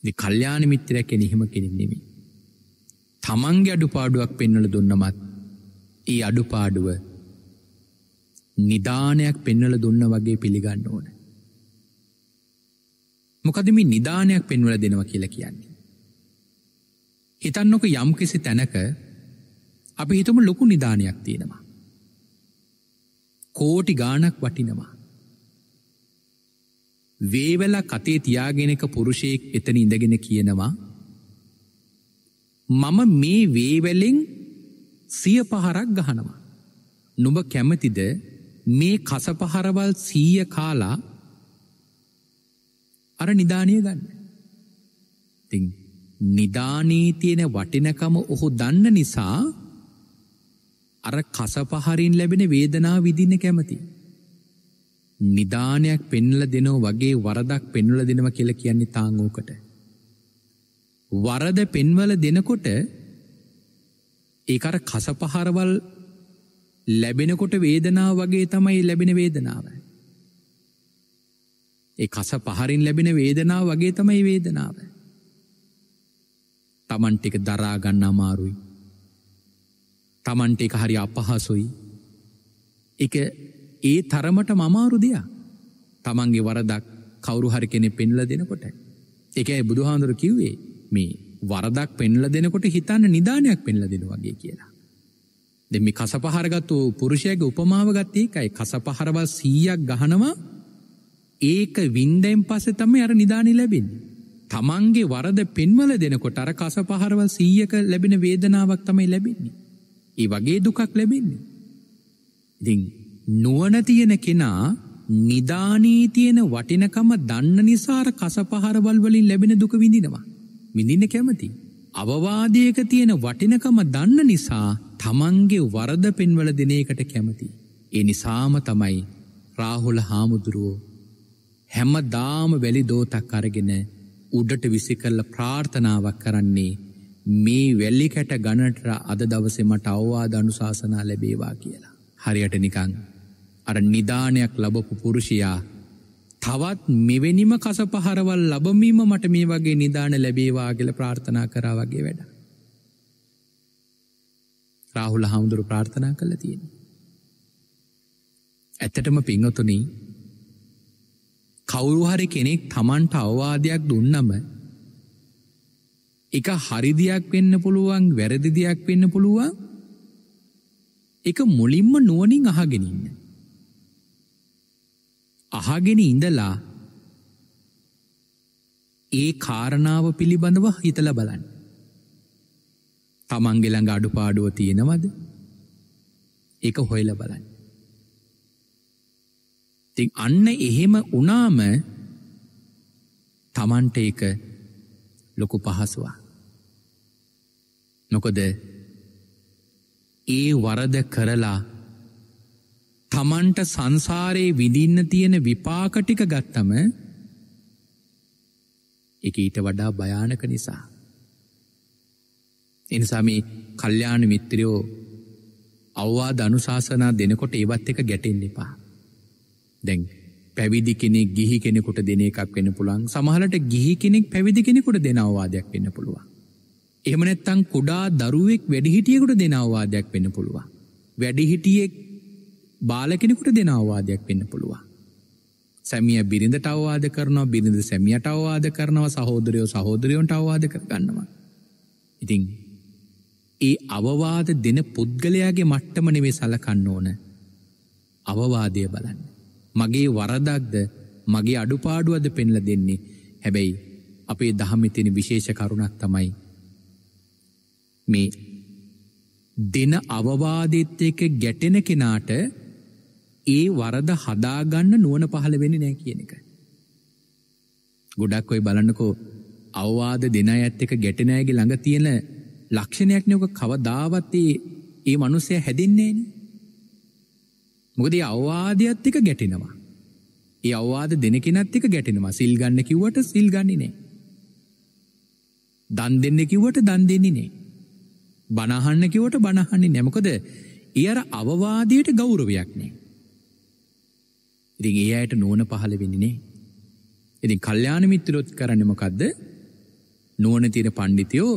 ඉතින් කල්යාණ මිත්‍රයෙක් කියන්නේ එහෙම කෙනෙක් නෙමෙයි. තමන්ගේ අඩුපාඩුවක් පෙන්වලා දුන්නමත් ඒ අඩුපාඩුව නිදානයක් පෙන්වලා දුන්න වගේ පිළිගන්න ඕන. මොකද මේ නිදානයක් පෙන්වලා දෙනවා කියලා කියන්නේ? හිතන්නකො යම් කිසි තැනක අපි හිතමු ලොකු නිදානයක් තියෙනවා. කෝටි ගාණක් වටිනවා. වේවල කතේ තියාගෙන එක පුරුෂයෙක් එතන ඉඳගෙන කියනවා මම මේ වේවලෙන් සිය පහරක් ගහනවා. නුඹ කැමතිද මේ කස පහරවල් සිය කාලා අර නිදානිය ගන්න? ඉතින් නිදානී තියෙන වටිනකම ඔහු දන්න නිසා අර කස පහරින් ලැබෙන වේදනාව විඳින්න කැමති. නිදානයක් පෙන්වලා දෙනෝ වගේ වරදක් පෙන්වලා දෙනවා කියලා කියන්නේ තාංගෝකට. වරද පෙන්වලා දෙනකොට ඒක අර කසපහරවල් ලැබෙනකොට වේදනාව වගේ තමයි ලැබෙන වේදනාව. ඒ කසපහරින් ලැබෙන වේදනාව වගේ තමයි වේදනාව. Taman ටික දරා ගන්න අමාරුයි. Taman ටික හරි අපහසුයි. ඒක ඒ තරමට මමාරු දෙයක්. තමන්ගේ වරදක් කවුරු හරි කෙනෙක් පෙන්වලා දෙනකොට. ඒකයි බුදුහාමුදුරුවෝ කිව්වේ මේ වරදක් පෙන්වලා දෙනකොට හිතන්න නිදානයක් පෙන්වලා දෙනවා වගේ කියලා. දැන් මේ කසපහරගත් පුරුෂයාගේ උපමාව ගත්තේ ඒකයි. කසපහරවල් සීයක් ගහනවා. ඒක වින්දෙන් පස්සේ තමයි අර නිදානි ලැබෙන්නේ. තමන්ගේ වරද පෙන්වලා දෙනකොට අර කසපහරවල් සීයක ලැබෙන වේදනාවක් තමයි ලැබෙන්නේ. ඒ වගේ දුකක් ලැබෙන්නේ. ඉතින් නුවණ තියෙන කෙනා නිදානී තියෙන වටිනකම දන්න නිසා කසපහරවල් වලින් ලැබෙන දුක විඳිනවා. විඳින්න කැමති. අවවාදයක තියෙන වටිනකම දන්න නිසා තමන්ගේ වරද පෙන්වල දෙන එකට කැමති. ඒ නිසාම තමයි රාහුල හාමුදුරුව හැමදාම වැලි දෝතක් අරගෙන උඩට විසිකලා ප්‍රාර්ථනාවක් කරන්නේ මේ වැලි කැට ගණට අද දවසේ මට අවවාද අනුශාසනා ලැබේවා කියලා. හරියට නිකන් අර නිදානයක් ලැබපු පුරුෂයා තවත් මෙවැනිම කසපහරවල් ලැබීම මට මේ වගේ නිදාන ලැබේවා කියලා ප්‍රාර්ථනා කරා වගේ වැඩ. රාහුල හාමුදුරුව ප්‍රාර්ථනා කළා තියෙනවා. ඇත්තටම පින්වතුනි, කවුරු හරි කෙනෙක් Tamanට අවවාදයක් දුන්නම එක හරි දෙයක් වෙන්න පුළුවන්, වැරදි දෙයක් වෙන්න පුළුවන්. එක මුලින්ම නුවණින් අහගෙන ඉන්න. අහගෙන ඉඳලා ඒ කාරණාව පිළිබඳව හිතලා බලන්න. තමන්ගේ ළඟ අඩුපාඩුව තියෙනවද? ඒක හොයලා බලන්න. ඉතින් අන්න එහෙම වුණාම තමන්ට ඒක ලොකු පහසුවක්. මොකද ඒ වරද කරලා තමන්ට සංසාරේ විඳින්න තියෙන විපාක ටික ගත්තම ඒක ඊට වඩා භයානක නිසා. ඒ නිසා මේ කල්යාණ මිත්‍රයෝ අවවාද අනුශාසනා දෙනකොට ඒවත් එක ගැටෙන්න එපා. දැන් පැවිදි කෙනෙක් ගිහි කෙනෙකුට දෙන එකක් වෙන්න පුළුවන්. සමහරට ගිහි කෙනෙක් පැවිදි කෙනෙකුට දෙන අවවාදයක් වෙන්න පුළුවන්. එහෙම නැත්නම් කුඩා දරුවෙක් වැඩිහිටියෙකුට දෙන අවවාදයක් වෙන්න පුළුවන්. වැඩිහිටියෙක් බාල කෙනෙකුට දෙන අවවාදයක් වෙන්න පුළුවන්. සැමියා බිරිඳට අවවාද කරනවා, බිරිඳ සැමියාට අවවාද කරනවා, සහෝදරයෝ සහෝදරියන්ට අවවාද කර ගන්නවා. ඉතින් ඒ අවවාද දෙන පුද්ගලයාගේ මට්ටම නෙවෙයි සලකන්න ඕන. අවවාදය බලන්න. මගේ වරදක්ද, මගේ අඩුපාඩුවද පෙන්ලා දෙන්නේ. හැබැයි අපේ දහමේ තියෙන විශේෂ කරුණක් තමයි මේ දෙන අවවාදෙත් එක්ක ගැටෙන කෙනාට ඒ වරද හදාගන්න නුවණ පහළ වෙන්නේ නැහැ කියන එක. ගොඩක් ඔය බලන්නකෝ, අවවාද දෙන අයත් එක්ක ගැටෙන අයගේ ළඟ තියෙන ලක්ෂණයක් නේ ඔක. කවදාවත් ඒ මනුස්සයා හැදෙන්නේ නැහැ. මොකද ඒ අවවාදයත් එක ගැටෙනවා. ඒ අවවාද දෙන කෙනත් එක ගැටෙනවා. සිල් ගන්න කිව්වට සිල් ගන්නේ නැහැ. දන් දෙන්න කිව්වට දන් දෙන්නේ නැහැ. බණ අහන්න කිව්වට බණ අහන්නේ නැහැ. මොකද ඒ අර අවවාදයට ගෞරවයක් නැහැ. ඉතින් ඒ ඇයට නුවණ පහළ වෙන්නේ නැහැ. ඉතින් කල්යාණ මිත්‍රොත් කරන්නේ මොකද්ද? නුවණ තියෙන පඬිතියෝ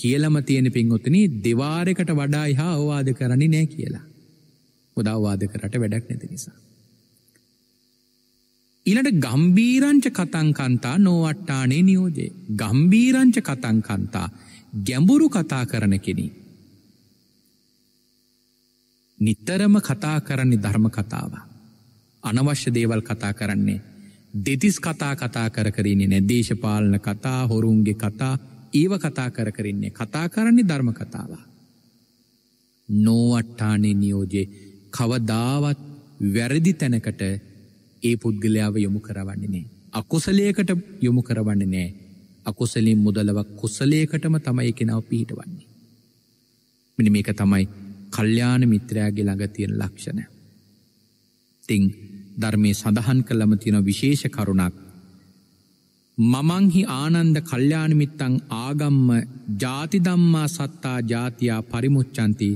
කියලාම තියෙන පින්වතුනි, දෙවාරයකට වඩා එහා අවවාද කරන්නේ නැහැ කියලා. අවවාද කරට වැඩක් නැති නිසා. ඊළඟ ගම්බීරංච කතංකන්තා නොවට්ටානේ නියෝජේ. ගම්බීරංච කතංකන්තා, ගැඹුරු කතා කරන කෙනෙක්. නිතරම කතා කරන්නේ ධර්ම කතාව. අනවශ්‍ය දේවල් කතා කරන්නේ. දෙතිස් කතා කතා කර කර ඉන්නේ නැහැ. දේශපාලන කතා, හොරුන්ගේ කතා, ඒව කතා කර කර ඉන්නේ. කතා කරන්නේ ධර්ම කතාව. නොවට්ටානේ නියෝජේ. කවදාවත් වැරදි තැනකට ඒ පුද්ගලයාව යොමු කරවන්නේ නැහැ. අකුසලයකට යොමු කරවන්නේ නැහැ. අකුසලෙන් මුදලවක් කුසලයකටම තමයි කෙනාව පිහිටවන්නේ. මෙන්න මේක තමයි කල්යාණ මිත්‍රයාගේ ළඟ තියෙන ලක්ෂණ. ඉතින් ධර්මයේ සඳහන් කළම තියෙන විශේෂ කරුණක්, මමංහි ආනන්ද කල්යාණ මිත්තං ආගම්ම ජාති ධම්මා සත්තා ජාතියා පරිමුච්ඡන්ති.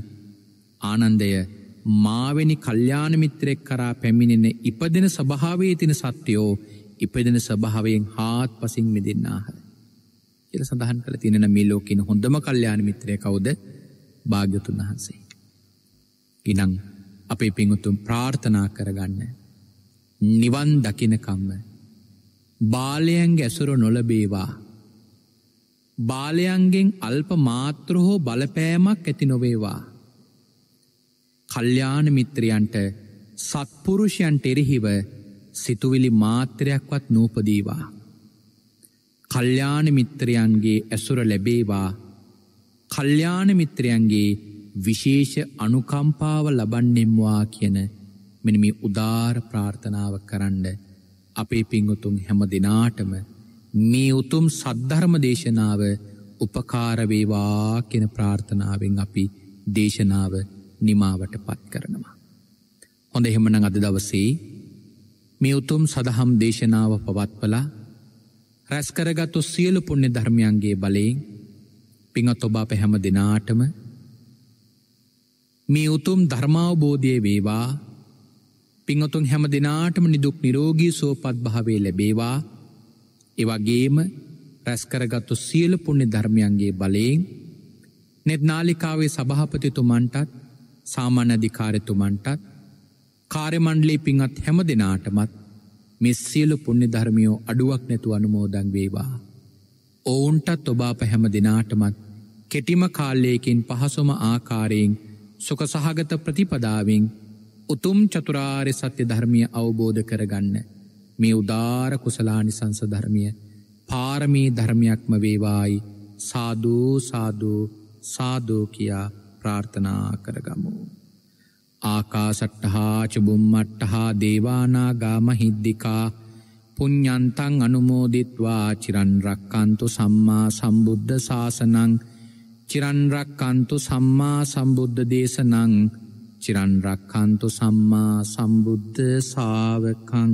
ආනන්දය, මාවෙනි කල්යාණ මිත්‍රෙක් කරා පැමිණෙන ඉපදෙන ස්වභාවයේ තියෙන සත්‍යෝ ඉපදෙන ස්වභාවයෙන් හාත්පසින් මිදෙන්නාහ කියලා සඳහන් කරලා තියෙනවා. මේ ලෝකේ හොඳම කල්යාණ මිත්‍රය කවුද? භාග්‍යතුන් වහන්සේ. ඊනම් අපේ පින්වතුන් ප්‍රාර්ථනා කරගන්න, නිවන් දකින්නකම්ම බාලයන්ගේ ඇසුර නොලැබේවා, බාලයන්ගෙන් අල්ප මාත්‍ර හෝ බලපෑමක් ඇති නොවේවා. කල්යාණ මිත්‍රයන්ට, සත්පුරුෂයන්ට එරෙහිව සිතුවිලි මාත්‍රයක්වත් නූපදීවා. කල්යාණ මිත්‍රයන්ගේ ඇසුර ලැබේවා. කල්යාණ මිත්‍රයන්ගේ විශේෂ අනුකම්පාව ලබන්නෙම්වා කියන මෙන්න මේ උදාර ප්‍රාර්ථනාව කරන්න අපේ පින්වතුන් හැම දිනාටම මේ උතුම් සද්ධර්ම දේශනාව උපකාර වේවා කියන ප්‍රාර්ථනාවෙන් අපි දේශනාව නිමාවටපත් කරනවා. හොඳ එහෙමනම් අද දවසේ මේ උතුම් සදහම් දේශනාව පවත්වලා රැස් කරගත් සියලු පුණ්‍ය ධර්මයන්ගේ බලයෙන් පින්වත් ඔබ අප හැම දිනාටම මේ උතුම් ධර්මාවබෝධයේ වේවා. පින්වතුන් හැම දිනාටම නිදුක් නිරෝගී සුවපත් භාවය ලැබේවා. ඒ වගේම රැස් කරගත් සියලු පුණ්‍ය ධර්මයන්ගේ බලයෙන් නෙත් නාලිකාවේ සභාපතිතුමන්ටත් සාමාන්‍ය අධිකාරීතුමන්ටත් කාර්ය මණ්ඩලයේ පින්වත් හැම දිනාටමත් මේ සියලු පුණ්‍ය ධර්මියෝ අඩුවක් නැතුව අනුමෝදන් වේවා. ඔවුන්ටත් ඔබ අප හැම දිනාටමත් කෙටිම කාලයකින් පහසුම ආකාරයෙන් සුඛ සහගත ප්‍රතිපදාවෙන් උතුම් චතුරාර්ය සත්‍ය ධර්මය අවබෝධ කරගන්න මේ උදාර කුසලානිසංස ධර්මය පාරමී ධර්මයක්ම වේවායි සාදු සාදු සාදු කියා ප්‍රාර්ථනා කරගමු. ආකාසට්ටහා චුම්මට්ටහා දේවානාගා මහිද්దికා පුඤ්ඤන්තං අනුමෝදිත्वा චිරන් රක්칸තු සම්මා සම්බුද්ධ ශාසනං චිරන් රක්칸තු සම්මා සම්බුද්ධ දේශනං චිරන් රක්칸තු සම්මා සම්බුද්ධ ශාවකං.